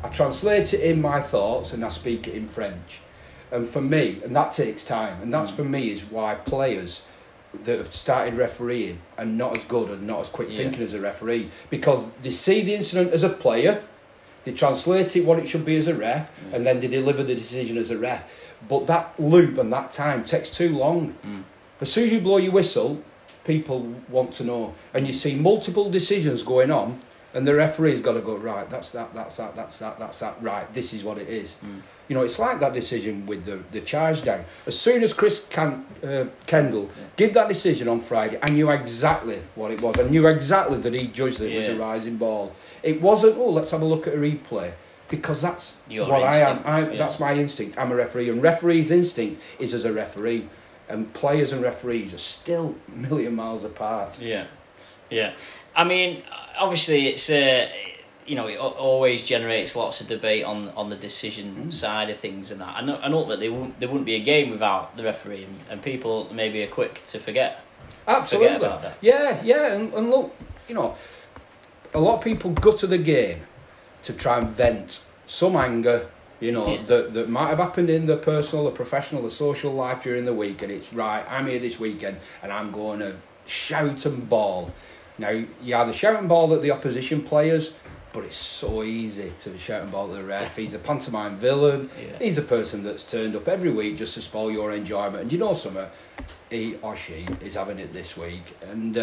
I translate it in my thoughts, and I speak it in French. And for me, and that takes time, and that's for me is why players that have started refereeing are not as good and not as quick thinking as a referee, because they see the incident as a player, they translate it what it should be as a ref, and then they deliver the decision as a ref. But that loop and that time takes too long. As soon as you blow your whistle, people want to know, and you see multiple decisions going on, and the referee's got to go, right, that's that, right, this is what it is. You know, it's like that decision with the charge down. As soon as Chris Kendall gave that decision on Friday, I knew exactly what it was. I knew exactly that he judged that it was a rising ball. It wasn't, oh, let's have a look at a replay, because that's what instinct. I am. That's my instinct. I'm a referee, and referee's instinct is as a referee, and players and referees are still a million miles apart. Yeah. I mean, obviously, it's you know, it always generates lots of debate on the decision side of things and that. And ultimately, there wouldn't be a game without the referee, and people maybe are quick to forget. Absolutely. Forget about that. Yeah, and look, you know, a lot of people gutter the game to try and vent some anger, you know, that might have happened in their personal or professional or social life during the week, and it's right, I'm here this weekend, and I'm going to shout and bawl. Now, you either shout and bawl at the opposition players, but it's so easy to shout and bawl at the ref. He's a pantomime villain. He's a person that's turned up every week just to spoil your enjoyment. And you know something, he or she is having it this week. And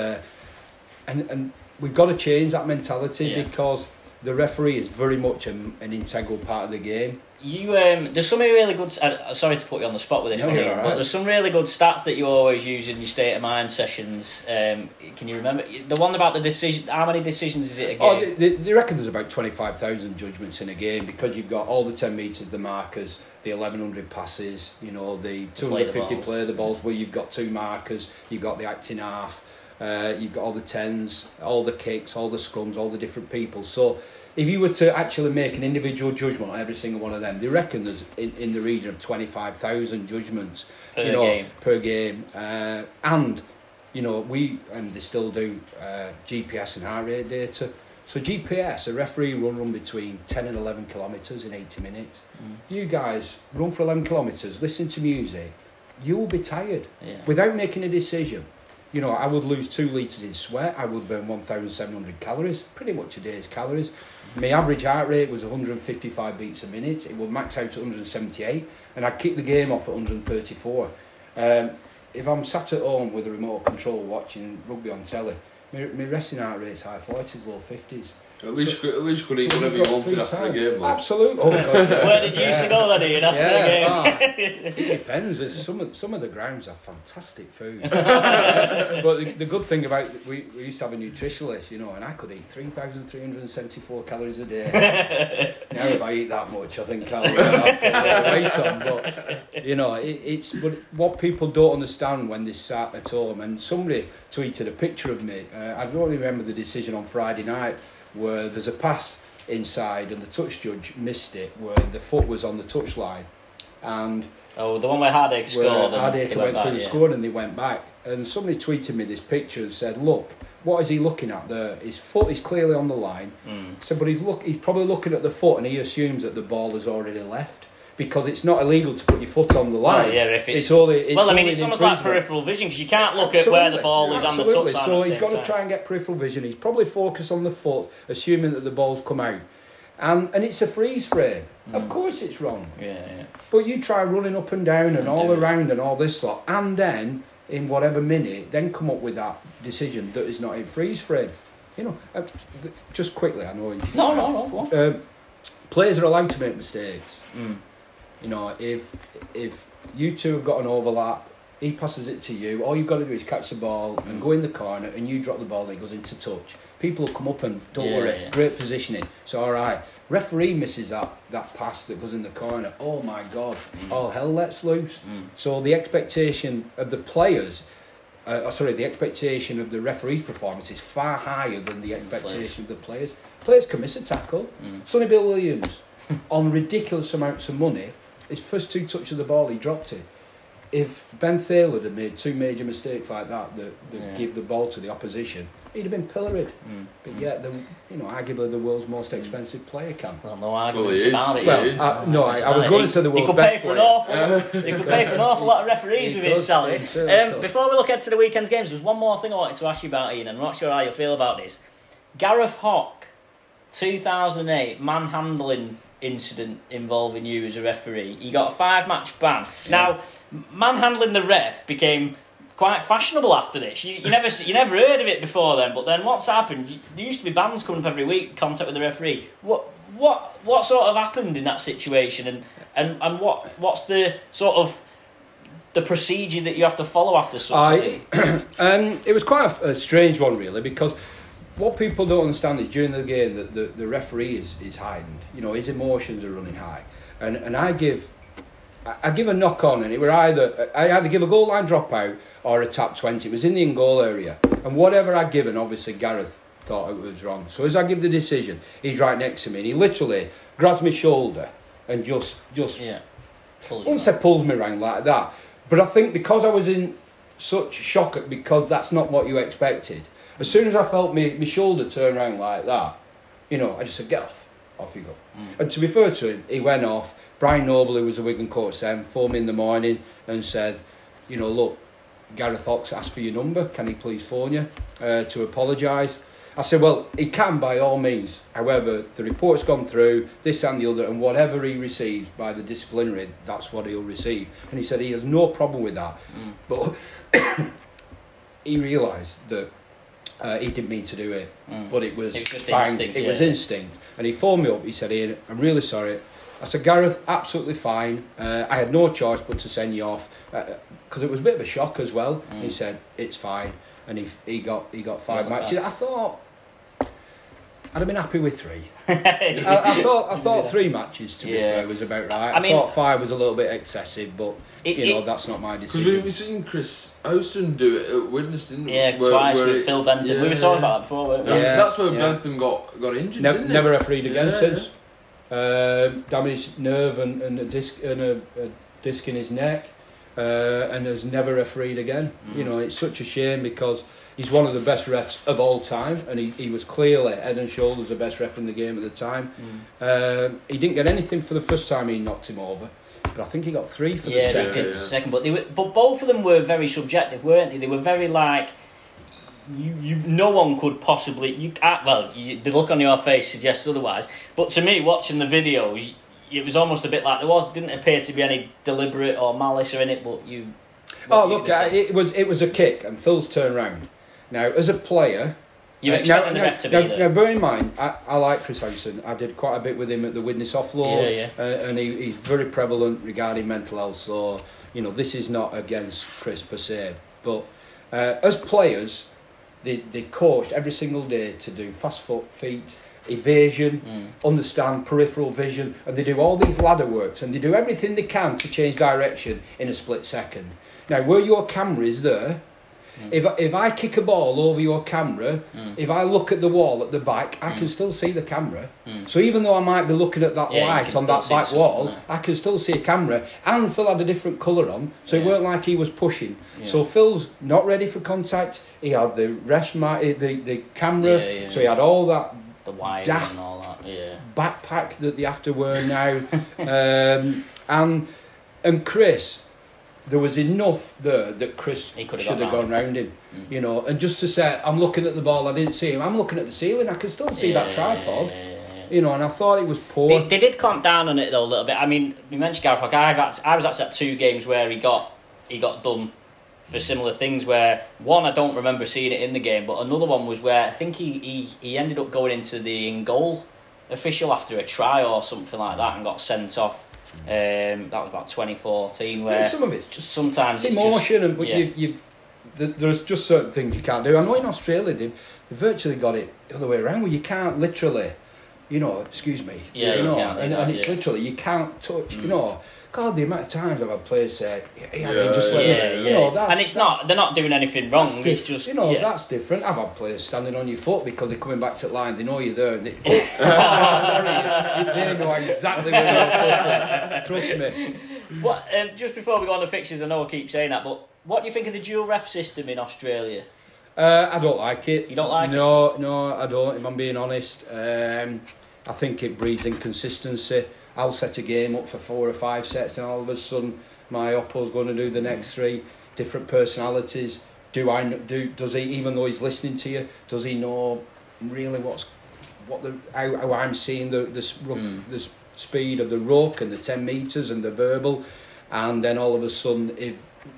we've got to change that mentality because the referee is very much an integral part of the game. You there's some really good. Sorry to put you on the spot with this, but there's some really good stats that you always use in your State of Mind sessions. Can you remember the one about the decision? How many decisions is it a game? Oh, they reckon there's about 25,000 judgments in a game, because you've got all the 10 meters, the markers, the 1,100 passes, you know, the 250 play the balls where you've got two markers, you've got the acting half, you've got all the tens, all the kicks, all the scrums, all the different people. So if you were to actually make an individual judgment on every single one of them, they reckon there's in the region of 25,000 judgments per game. And, you know, they still do GPS and heart rate data. So GPS, a referee will run between 10 and 11 kilometres in 80 minutes. You guys run for 11 kilometres, listen to music, you will be tired without making a decision. You know, I would lose 2 litres in sweat. I would burn 1,700 calories, pretty much a day's calories. My average heart rate was 155 beats a minute. It would max out to 178, and I'd kick the game off at 134. If I'm sat at home with a remote control watching rugby on telly, my resting heart rate's high 40s, low 50s. At least you could eat whatever you wanted after the game, though. Absolutely. Oh, where did you used to go then, Ian, after the game? It depends. There's some of the grounds have fantastic food. But the good thing about, we used to have a nutritionist, you know, and I could eat 3,374 calories a day. Now if I eat that much, I think I'll weight on. But, you know, but what people don't understand when they sat at home, and somebody tweeted a picture of me. I don't remember the decision on Friday night, where there's a pass inside and the touch judge missed it, where the foot was on the touchline, and the one where Hardacre scored. Hardacre went through and scored, and they went back. And somebody tweeted me this picture and said, "Look, what is he looking at there? His foot is clearly on the line." Said, "But he's probably looking at the foot, and he assumes that the ball has already left." Because it's not illegal to put your foot on the line. It's almost like peripheral vision, because you can't look at where the ball is on the touchline. So he's got to try and get peripheral vision. He's probably focused on the foot, assuming that the ball's come out. And it's a freeze frame. Of course it's wrong. Yeah. But you try running up and down and all around and all this lot, and then, in whatever minute, then come up with that decision that is not in freeze frame. You know, just quickly, I know you... No. Players are allowed to make mistakes. You know, if you two have got an overlap, he passes it to you, all you've got to do is catch the ball and go in the corner, and you drop the ball and it goes into touch. People will come up and, don't worry, great positioning. So, all right, referee misses that pass that goes in the corner. Oh, my God, all hell lets loose. So the expectation of the players... the expectation of the referee's performance is far higher than the expectation of the players. Players can miss a tackle. Sonny Bill Williams, on ridiculous amounts of money, his first two touches of the ball, he dropped it. If Ben Thaler had made two major mistakes like that give the ball to the opposition, he'd have been pilloried. But yet, you know, arguably the world's most expensive player can. Well, no argument about it. Well, no, I was going to say the world's best player. He could pay for an awful lot of referees with his salary. Before we look ahead to the weekend's games, there's one more thing I wanted to ask you about, Ian, and I'm not sure how you feel about this. Gareth Hogg, 2008 manhandling incident involving you as a referee. You got a 5-match ban. Yeah. Now, manhandling the ref became quite fashionable after this. You never heard of it before then, but then what's happened? There used to be bans coming up every week, contact with the referee. What sort of happened in that situation, and what's the sort of the procedure that you have to follow after such a thing? It was quite a strange one really, because what people don't understand is during the game that the referee is heightened. You know, his emotions are running high, and I give a knock on, and it were I either give a goal line drop out or a tap 20. It was in the in goal area, and whatever I'd given, obviously Gareth thought it was wrong. So as I give the decision, he's right next to me, and he literally grabs my shoulder and just pulls me around like that. But I think because I was in such shock, because that's not what you expected. As soon as I felt my shoulder turn around like that, you know, I just said, "Get off. Off you go." And to be fair to him, he went off. Brian Noble, who was a Wigan coach then, phoned me in the morning and said, "You know, look, Gareth Hogg asked for your number. Can he please phone you to apologise?" I said, "Well, he can by all means. However, the report's gone through, this and the other, and whatever he receives by the disciplinary, that's what he'll receive." And he said he has no problem with that. But he realised that he didn't mean to do it, but it was instinct. And he phoned me up. He said, "Ian, I'm really sorry." I said, "Gareth, absolutely fine. I had no choice but to send you off because it was a bit of a shock as well." He said, "It's fine," and he got 5 matches. I thought I'd have been happy with 3. I thought 3 matches, to be fair, was about right. I mean, thought 5 was a little bit excessive, but that's not my decision. Because we've seen Chris Houston do it at Widnes, didn't we? Yeah, twice with Phil Bentham. Yeah, we were talking about that before, weren't we? That's where Bentham got injured. Never refereed again since. Damaged nerve and a disc in his neck, and has never refereed again. You know, it's such a shame because he's one of the best refs of all time, and he was clearly head and shoulders the best ref in the game at the time. He didn't get anything for the first time he knocked him over, but I think he got 3 for the second. But both of them were very subjective, weren't they? They were very like, no one could possibly... the look on your face suggests otherwise. But to me, watching the video, it was almost a bit like didn't appear to be any deliberate or malice or in it, but you... it was a kick, and Phil's turned round. Now, as a player... You're expecting the ref to be there. Now, bear in mind, I like Chris Houston. I did quite a bit with him at the Widnes offload, and he's very prevalent regarding mental health, so, you know, this is not against Chris per se. But as players... They coached every single day to do fast feet, evasion, understand peripheral vision, and they do all these ladder works, and they do everything they can to change direction in a split second. Now, where your camera is there, if I kick a ball over your camera, if I look at the wall at the back, I can still see the camera. So even though I might be looking at that light on that back wall, I can still see a camera. And Phil had a different colour on, so it weren't like he was pushing. So Phil's not ready for contact. He had the the camera, so he had all that, the wire and all that backpack that they have to wear now. And Chris... There was enough there that Chris should have gone round him, you know. And just to say, I'm looking at the ball, I didn't see him. I'm looking at the ceiling, I can still see that tripod, you know. And I thought it was poor. They did clamp down on it though a little bit. I mean, you mentioned Gareth Hogg. I was actually at 2 games where he got done for similar things. Where one, I don't remember seeing it in the game, but another one was where I think he ended up going into the in goal official after a try or something like that and got sent off. That was about 2014. Where some of it just sometimes it's emotion, just, and there's just certain things you can't do. I know in Australia they virtually got it the other way around, where you can't literally, you know, excuse me, you know, and it's literally you can't touch, you know. God, the amount of times I've had players say, just let me, you know, that's, and it's not, they're not doing anything wrong. It's just, you know, that's different. I've had players standing on your foot because they're coming back to the line. They know you're there. And they, they know exactly where you're at. Trust me. What? Just before we go on to fixes, I know I keep saying that, but what do you think of the dual ref system in Australia? I don't like it. You don't like it? No, I don't, if I'm being honest. I think it breeds inconsistency. I'll set a game up for 4 or 5 sets and all of a sudden my oppo's going to do the next 3. Different personalities. Does he, even though he's listening to you, does he know really how I'm seeing the speed of the ruck and the 10 metres and the verbal? And then all of a sudden,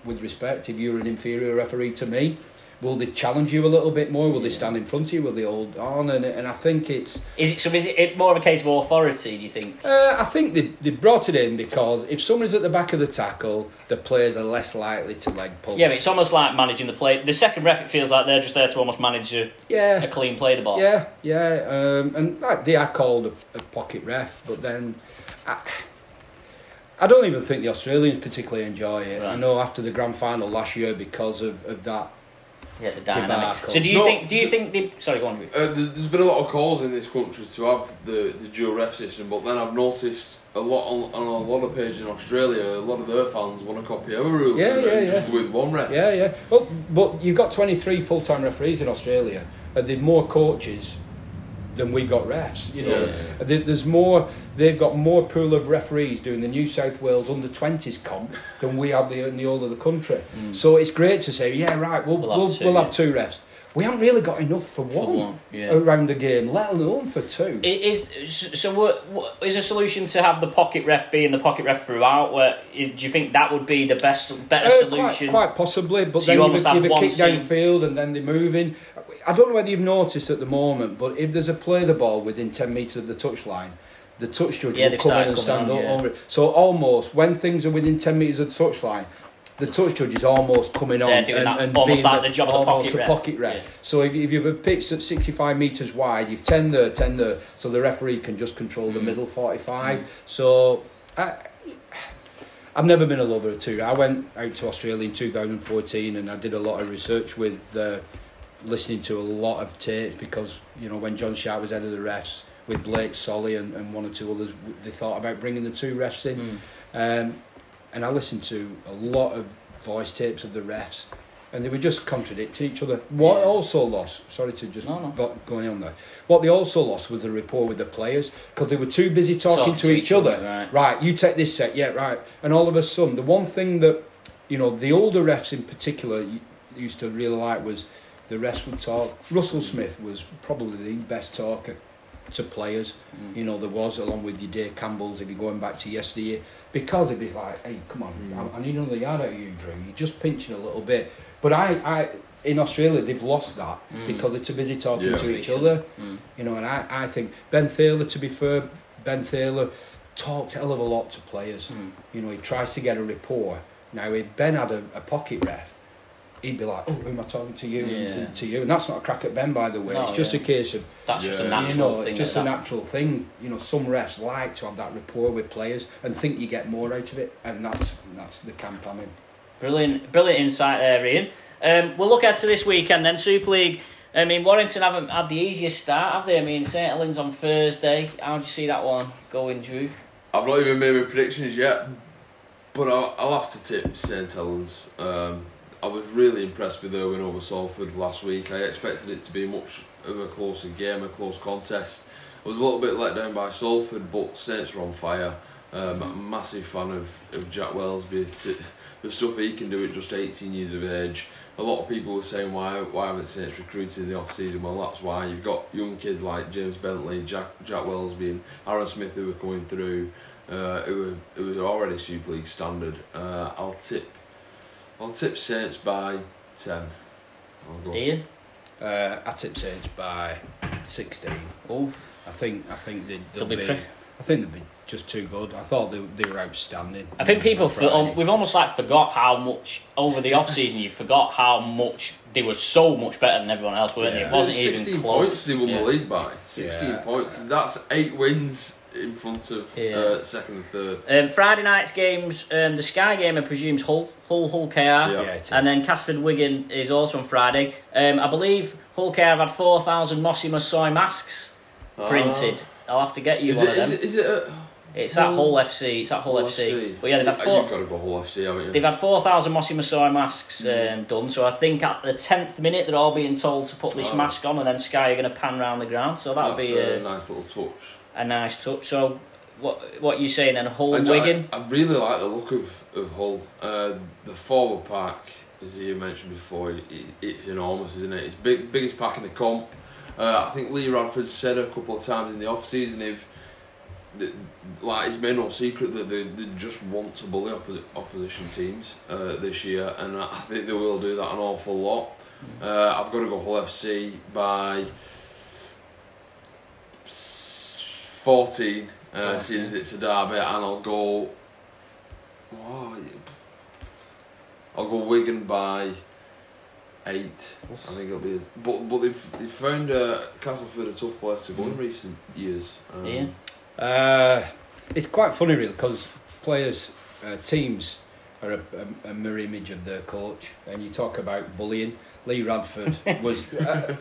with respect, if you're an inferior referee to me, will they challenge you a little bit more? Will they stand in front of you? Will they hold on? And I think it's... Is it more of a case of authority, do you think? I think they brought it in because if someone's at the back of the tackle, the players are less likely to leg pull. Yeah, but it's almost like managing the play. The second ref, it feels like they're just there to almost manage a clean play to ball. Yeah, yeah. And they are called a pocket ref, but then... I don't even think the Australians particularly enjoy it. Right. I know after the grand final last year because of that... Yeah, the dynamic. Debacle. So do you think they... Sorry, go on, Drew. There's been a lot of calls in this country to have the dual ref system, but then I've noticed a lot on a lot of pages in Australia, a lot of their fans want to copy our rules and just go with one ref. Yeah, yeah. Well, but you've got 23 full-time referees in Australia, and they've more coaches than we've got refs. You know, there's more. They've got more pool of referees doing the New South Wales under-20s comp than we have in the whole of the country. Mm. So it's great to say, we'll have 2 refs. We haven't really got enough for one around the game, let alone for 2. Is a solution to have the pocket ref being the pocket ref throughout? Do you think that would be the better solution? Quite possibly, but so then you have a kick downfield and then they're moving. I don't know whether you've noticed at the moment, but if there's a play the ball within 10 metres of the touchline, the touch judge will come in and stand up over it. So almost, when things are within 10 metres of the touchline, the touch judge is almost coming on and almost being like the job of the pocket ref. Yeah. So if you've a pitch at 65 metres wide, you've 10 there, 10 there, so the referee can just control the middle 45. Mm. So I've never been a lover of two. I went out to Australia in 2014 and I did a lot of research with listening to a lot of tapes because, you know, when John Sharp was head of the refs with Blake Solly and 1 or 2 others, they thought about bringing the 2 refs in. Mm. And I listened to a lot of voice tapes of the refs, and they were just contradicting each other. What they also lost was the rapport with the players because they were too busy talking to each other. Right, you take this set, yeah, right. And all of a sudden, the one thing that, you know, the older refs in particular used to really like was the refs would talk. Russell Smith was probably the best talker to players, you know, there was, along with your Dave Campbell's, if you're going back to yesteryear, because it'd be like, hey, come on, I need another yard out of you, Drew. You're just pinching a little bit. But I in Australia, they've lost that because they're too busy talking to each other, you know. And I think Ben Thaler talks a hell of a lot to players. You know, he tries to get a rapport. Now, if Ben had a pocket ref, he'd be like, oh, who am I talking to you? And to you. And that's not a crack at Ben, by the way. No, it's just a case of... That's just a natural thing. It's just a natural thing. You know, some refs like to have that rapport with players and think you get more out of it. And that's the camp I'm in. Brilliant insight there, Ian. We'll look ahead to this weekend then. Super League, I mean, Warrington haven't had the easiest start, have they? I mean, St. Helens on Thursday. How do you see that one going, Drew? I've not even made my predictions yet, but I'll have to tip St. Helens. I was really impressed with their win over Salford last week. I expected it to be much of a closer game, a close contest. I was a little bit let down by Salford, but Saints were on fire. I'm a massive fan of Jack Wellsby. The stuff he can do at just 18 years of age. A lot of people were saying, why haven't Saints recruited in the off-season? Well, that's why. You've got young kids like James Bentley, Jack Wellsby and Aaron Smith who were coming through, who were already Super League standard. I'll tip Saints by 10. Ian? I tip Saints by 16. Oof. I think they'll be just too good. I thought they were outstanding. I think we've almost like forgot how much over the off season. You forgot how much they were so much better than everyone else, weren't they? It wasn't even close. 16 points they won the league by. 16 points. That's 8 wins in front of second and third. Friday night's games, the Sky game, I presume, is Hull KR. Yeah, and then Castleford Wigan is also on Friday. I believe Hull KR have had 4,000 Mossima soy masks printed. I'll have to get you one of them. Is it It's at Hull FC. It's at Hull FC. But yeah, they've had four. You've got to go Hull FC, haven't you? They've had 4,000 Mossy Masoi masks done. So I think at the 10th minute they're all being told to put this mask on, and then Sky are going to pan round the ground. So that'll be a nice little touch. A nice touch. So what are you saying then? Hull and Wigan. I really like the look of Hull. The forward pack, as you mentioned before, it's enormous, isn't it? It's biggest pack in the comp. I think Lee Radford's said a couple of times in the off season it's made no secret that they just want to bully opposition teams this year, and I think they will do that an awful lot. I've got to go Hull FC by 14, seeing as it's a derby, and I'll go Wigan by 8. I think it'll be. But they've found Castleford a tough place to go in recent years. Yeah. It's quite funny really, because teams are a mirror image of their coach, and you talk about bullying. Lee Radford was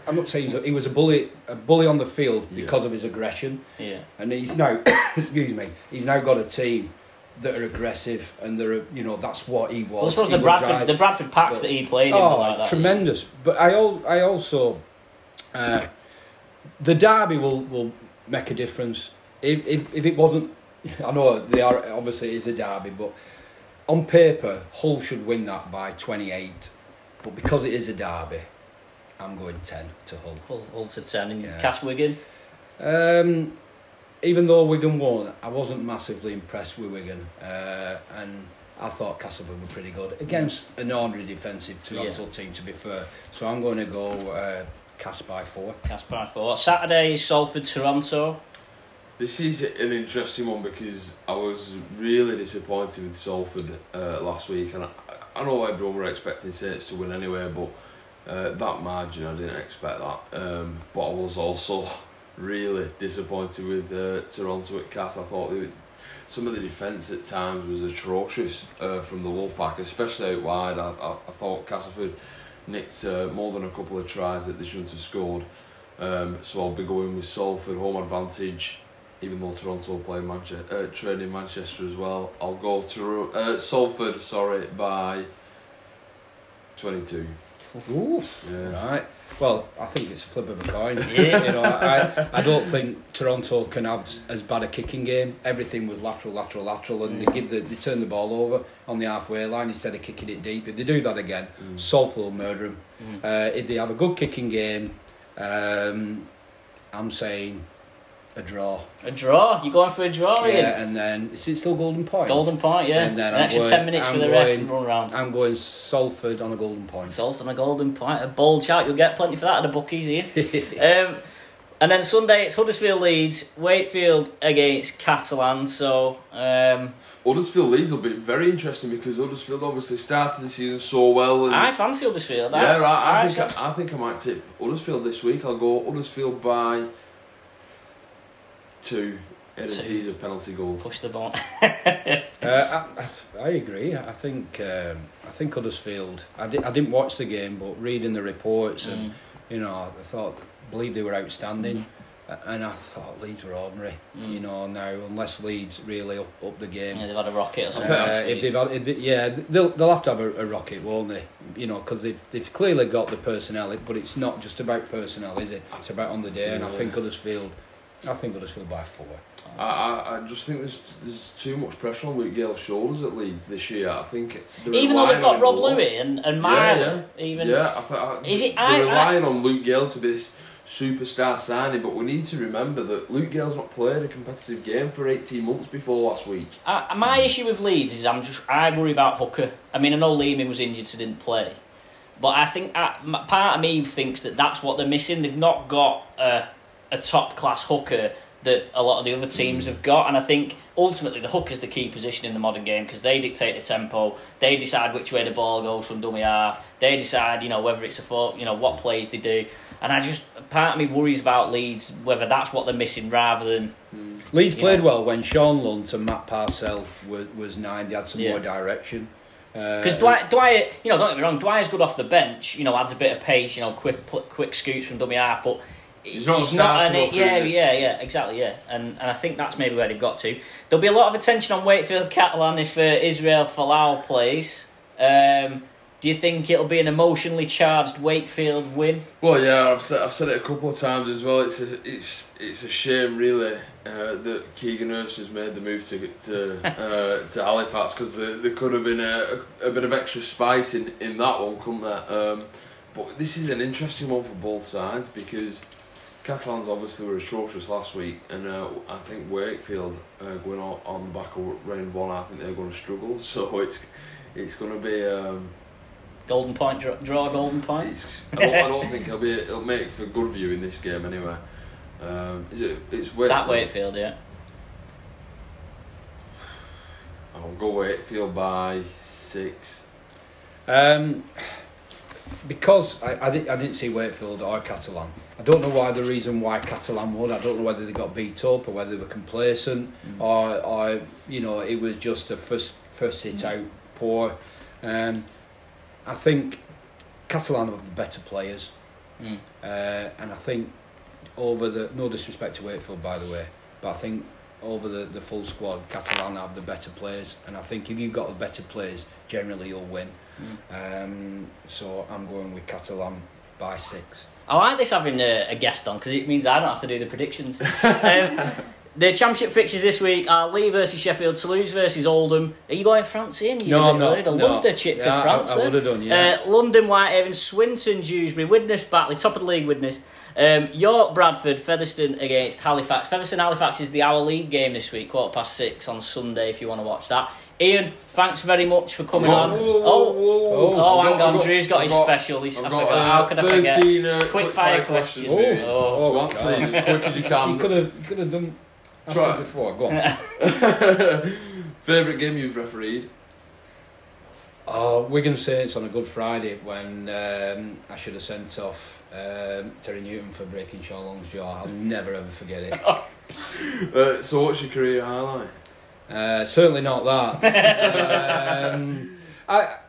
I'm not saying he was a bully on the field because of his aggression, and he's now he's now got a team that are aggressive, and they're, that's what he was. Well, I suppose the Bradford packs that he played in were like that, tremendous. But I also the derby will make a difference. If it wasn't, I know they are, obviously it is a derby, but on paper Hull should win that by 28, but because it is a derby, I'm going 10 to Hull. Hull to 10, and Cass Wigan? Even though Wigan won, I wasn't massively impressed with Wigan, and I thought Castleford were pretty good against an ordinary defensive Toronto team, to be fair, so I'm going to go Cass by 4. Cass by 4. Saturday is Salford Toronto. This is an interesting one because I was really disappointed with Salford last week, and I know everyone were expecting Saints to win anyway, but that margin, I didn't expect that. But I was also really disappointed with Toronto at Cass. I thought some of the defence at times was atrocious from the Wolfpack, especially out wide. I thought Castleford nicked more than a couple of tries that they shouldn't have scored. So I'll be going with Salford, home advantage. Even though Toronto play train in Manchester as well, I'll go to Salford. By 22. Oof. Yeah. Right. Well, I think it's a flip of a coin. Yeah. I don't think Toronto can have as bad a kicking game. Everything was lateral, and they turn the ball over on the halfway line instead of kicking it deep. If they do that again, Salford will murder them. If they have a good kicking game, I'm saying. A draw. A draw? You're going for a draw, Ian? Yeah, and then... Is it still golden point? Golden point, yeah. And then an extra 10 minutes for the ref and run around. I'm going Salford on a golden point. Salford on a golden point. A bold shout. You'll get plenty for that at the bookies, Ian. And then Sunday, it's Huddersfield Leeds, Wakefield against Catalan, so... Huddersfield Leeds will be very interesting because Huddersfield obviously started the season so well. And I fancy Huddersfield. Yeah, right. I think I might tip Huddersfield this week. I'll go Huddersfield by... 2. It is a penalty goal. Push the ball. I agree. I think Huddersfield. I didn't watch the game, but reading the reports and I believe they were outstanding, and I thought Leeds were ordinary. Now unless Leeds really up the game, they've had a rocket or something. They'll have to have a rocket, won't they? Because they've clearly got the personnel, but it's not just about personnel, is it? It's about on the day, and I think Huddersfield. by 4. I just think there's too much pressure on Luke Gale's shoulders at Leeds this year. I think even though they've got Rob Lewis and Marlon, they're relying on Luke Gale to be this superstar signing. But we need to remember that Luke Gale's not played a competitive game for 18 months before last week. My issue with Leeds is I worry about Hooker. I mean, I know Lehman was injured, so didn't play, but I think part of me thinks that's what they're missing. They've not got a top-class hooker that a lot of the other teams have got, and I think ultimately the hooker's the key position in the modern game because they dictate the tempo, they decide which way the ball goes from dummy half, they decide whether it's a foot, what plays they do, and part of me worries about Leeds whether that's what they're missing rather than. Leeds played well when Sean Lunt and Matt Parcell was 9. They had some more direction. Because Dwyer, don't get me wrong, Dwyer's good off the bench. Adds a bit of pace. Quick scoots from dummy half, but. He's not, exactly. And I think that's maybe where they've got to. There'll be a lot of attention on Wakefield Catalan if Israel Folau plays. Do you think it'll be an emotionally charged Wakefield win? Well, yeah, I've said it a couple of times as well. It's a shame, really, that Keegan Erskine has made the move to Halifax, because there could have been a bit of extra spice in that one, couldn't there? But this is an interesting one for both sides, because Catalans obviously were atrocious last week, and I think Wakefield going on the back of round one, I think they're going to struggle. So it's going to be golden point draw. Golden point. I don't think it'll make for good view in this game anyway. It's at Wakefield, yeah. I'll go Wakefield by 6. Because I didn't see Wakefield or Catalan. I don't know why the reason why Catalan would. I don't know whether they got beat up or whether they were complacent or you know, it was just a first hit out pour. I think Catalan have the better players, and I think over the, no disrespect to Wakefield by the way, but I think over the full squad, Catalan have the better players, and I think if you've got the better players, generally you'll win. So I'm going with Catalan by 6. I like this having a guest on, because it means I don't have to do the predictions. The championship fixtures this week are Leeds versus Sheffield, Toulouse versus Oldham. Are you going France in? No, I'm not. I love the chit to France. I would have done, yeah. London, Whitehaven, Swinton, Dewsbury, Widnes, Batley, top of the league Widnes. York, Bradford, Featherstone against Halifax. Featherstone, Halifax is the hour league game this week, 6:15 on Sunday if you want to watch that. Ian, thanks very much for coming on. Hang on, Drew's got his special. How could I forget? Quick fire questions. As quick as you can. You could have done that before. Go on. Favourite game you've refereed? Wigan Saints on a Good Friday, when I should have sent off Terry Newton for breaking Sean Long's jaw. I'll never ever forget it. So what's your career highlight? Certainly not that.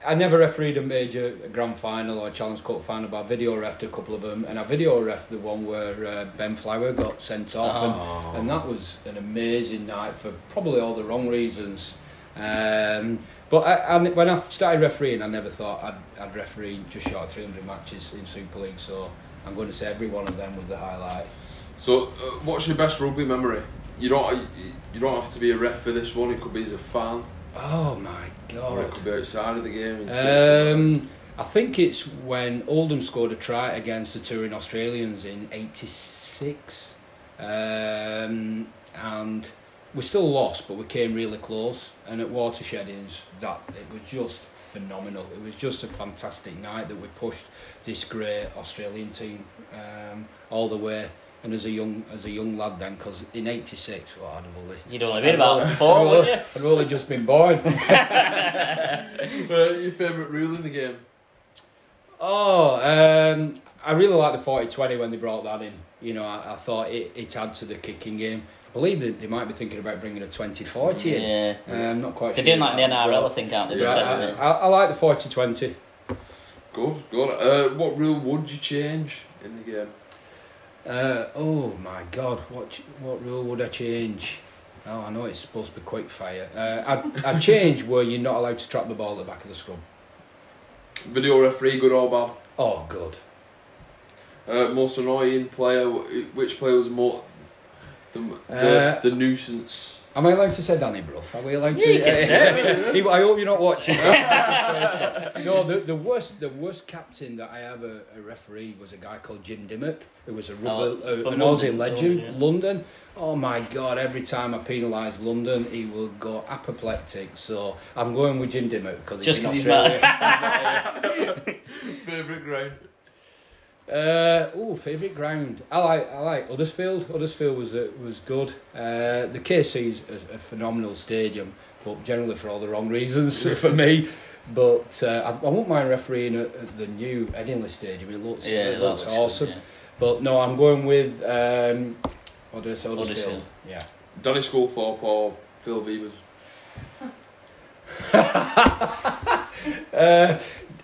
I never refereed a major grand final or Challenge Cup final, but I video refed a couple of them, and I video refed the one where Ben Flower got sent off, and that was an amazing night for probably all the wrong reasons. But when I started refereeing, I never thought I'd referee just short of 300 matches in Super League, so I'm going to say every one of them was the highlight. So what's your best rugby memory? You don't have to be a ref for this one. It could be as a fan. Oh my God! Or it could be outside of the game. I think it's when Oldham scored a try against the touring Australians in '86, and we still lost, but we came really close. And at Watersheddings, it was just phenomenal. It was just a fantastic night that we pushed this great Australian team all the way. And as a young lad then, because in '86, I'd have only... You'd only been about 4, wouldn't you? I'd only just been born. Your favourite rule in the game? I really liked the 40-20 when they brought that in. You know, I thought it adds to the kicking game. I believe that they might be thinking about bringing a 20-40 in. Yeah. I'm not quite sure. They're doing like the NRL, well, I think, aren't they? Yeah, I like the 40-20. Good. What rule would you change in the game? Oh my God! What rule would I change? Oh, I know it's supposed to be quick fire. I'd change where you're not allowed to trap the ball at the back of the scrum. Video referee, good or bad? Oh, good. Most annoying player. Which player was more the nuisance? Am I allowed to say Danny Brough? Are we allowed to? Yeah, I hope you're not watching. No, the worst captain that I ever refereed was a guy called Jim Dimmock, who was an Aussie legend, yeah. London. Oh my God! Every time I penalised London, he would go apoplectic. So I'm going with Jim Dimmock because he's not favourite ground. Favourite ground. I like Huddersfield. Huddersfield was good. The KC's a phenomenal stadium, but generally for all the wrong reasons for me. But I wouldn't mind refereeing at the new Edinley Stadium. It looks awesome. Good, yeah. But no, I'm going with what did I say? Huddersfield. Yeah. Danny Schoolthorpe or Phil Beavers.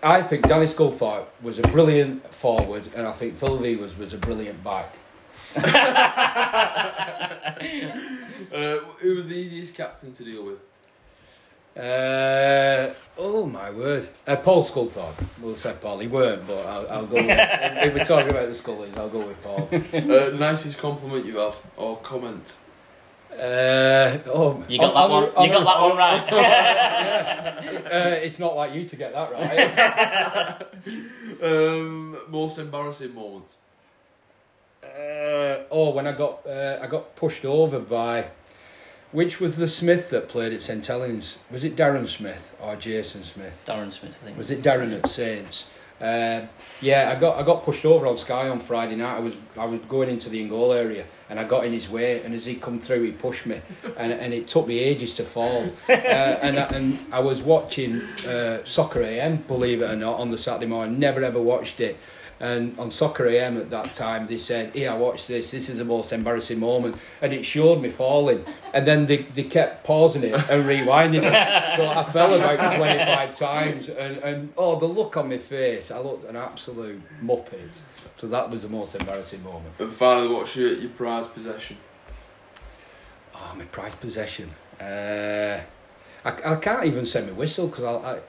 I think Danny Schoolthorpe was a brilliant forward, and I think Phil Beavers was a brilliant back. Who was the easiest captain to deal with? Oh my word, Paul Sculthorpe. We'll say Paul. He weren't, but I'll go with, if we're talking about the Scullies, I'll go with Paul. Nicest compliment you have or comment? You got that one right. It's not like you to get that right. Most embarrassing moments. When I got pushed over by. Which was the Smith that played at St. Helens? Was it Darren Smith or Jason Smith? Darren Smith, I think. Was it Darren at Saints? I got pushed over on Sky on Friday night. I was going into the goal area and I got in his way, and as he come through, he pushed me, and it took me ages to fall. And I was watching Soccer AM, believe it or not, on the Saturday morning. Never ever watched it. And on Soccer AM at that time, they said, "Here, watch this. This is the most embarrassing moment." And it showed me falling. And then they kept pausing it and rewinding it. So I fell about 25 times. And the look on my face, I looked an absolute muppet. So that was the most embarrassing moment. And finally, what's your prized possession? Oh, my prized possession. I can't even say my whistle because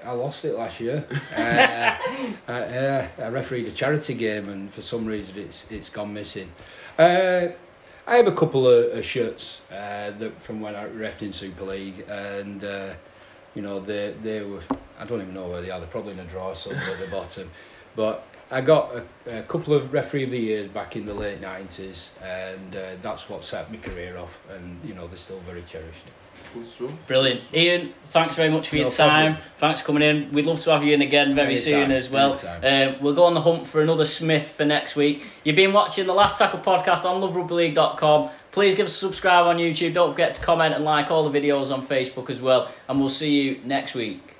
I lost it last year. I refereed a charity game and for some reason it's gone missing. I have a couple of shirts that from when I refed in Super League, and they were, I don't even know where they are. They're probably in a drawer somewhere at the bottom. But I got a couple of referee of the years back in the late 90s, and that's what set my career off. And they're still very cherished. Brilliant. Ian, thanks very much for your time. Problem. Thanks for coming in. We'd love to have you in again very soon as well. We'll go on the hunt for another Smith for next week. You've been watching the Last Tackle podcast on loverugbyleague.com. Please give us a subscribe on YouTube. Don't forget to comment and like all the videos on Facebook as well. And we'll see you next week.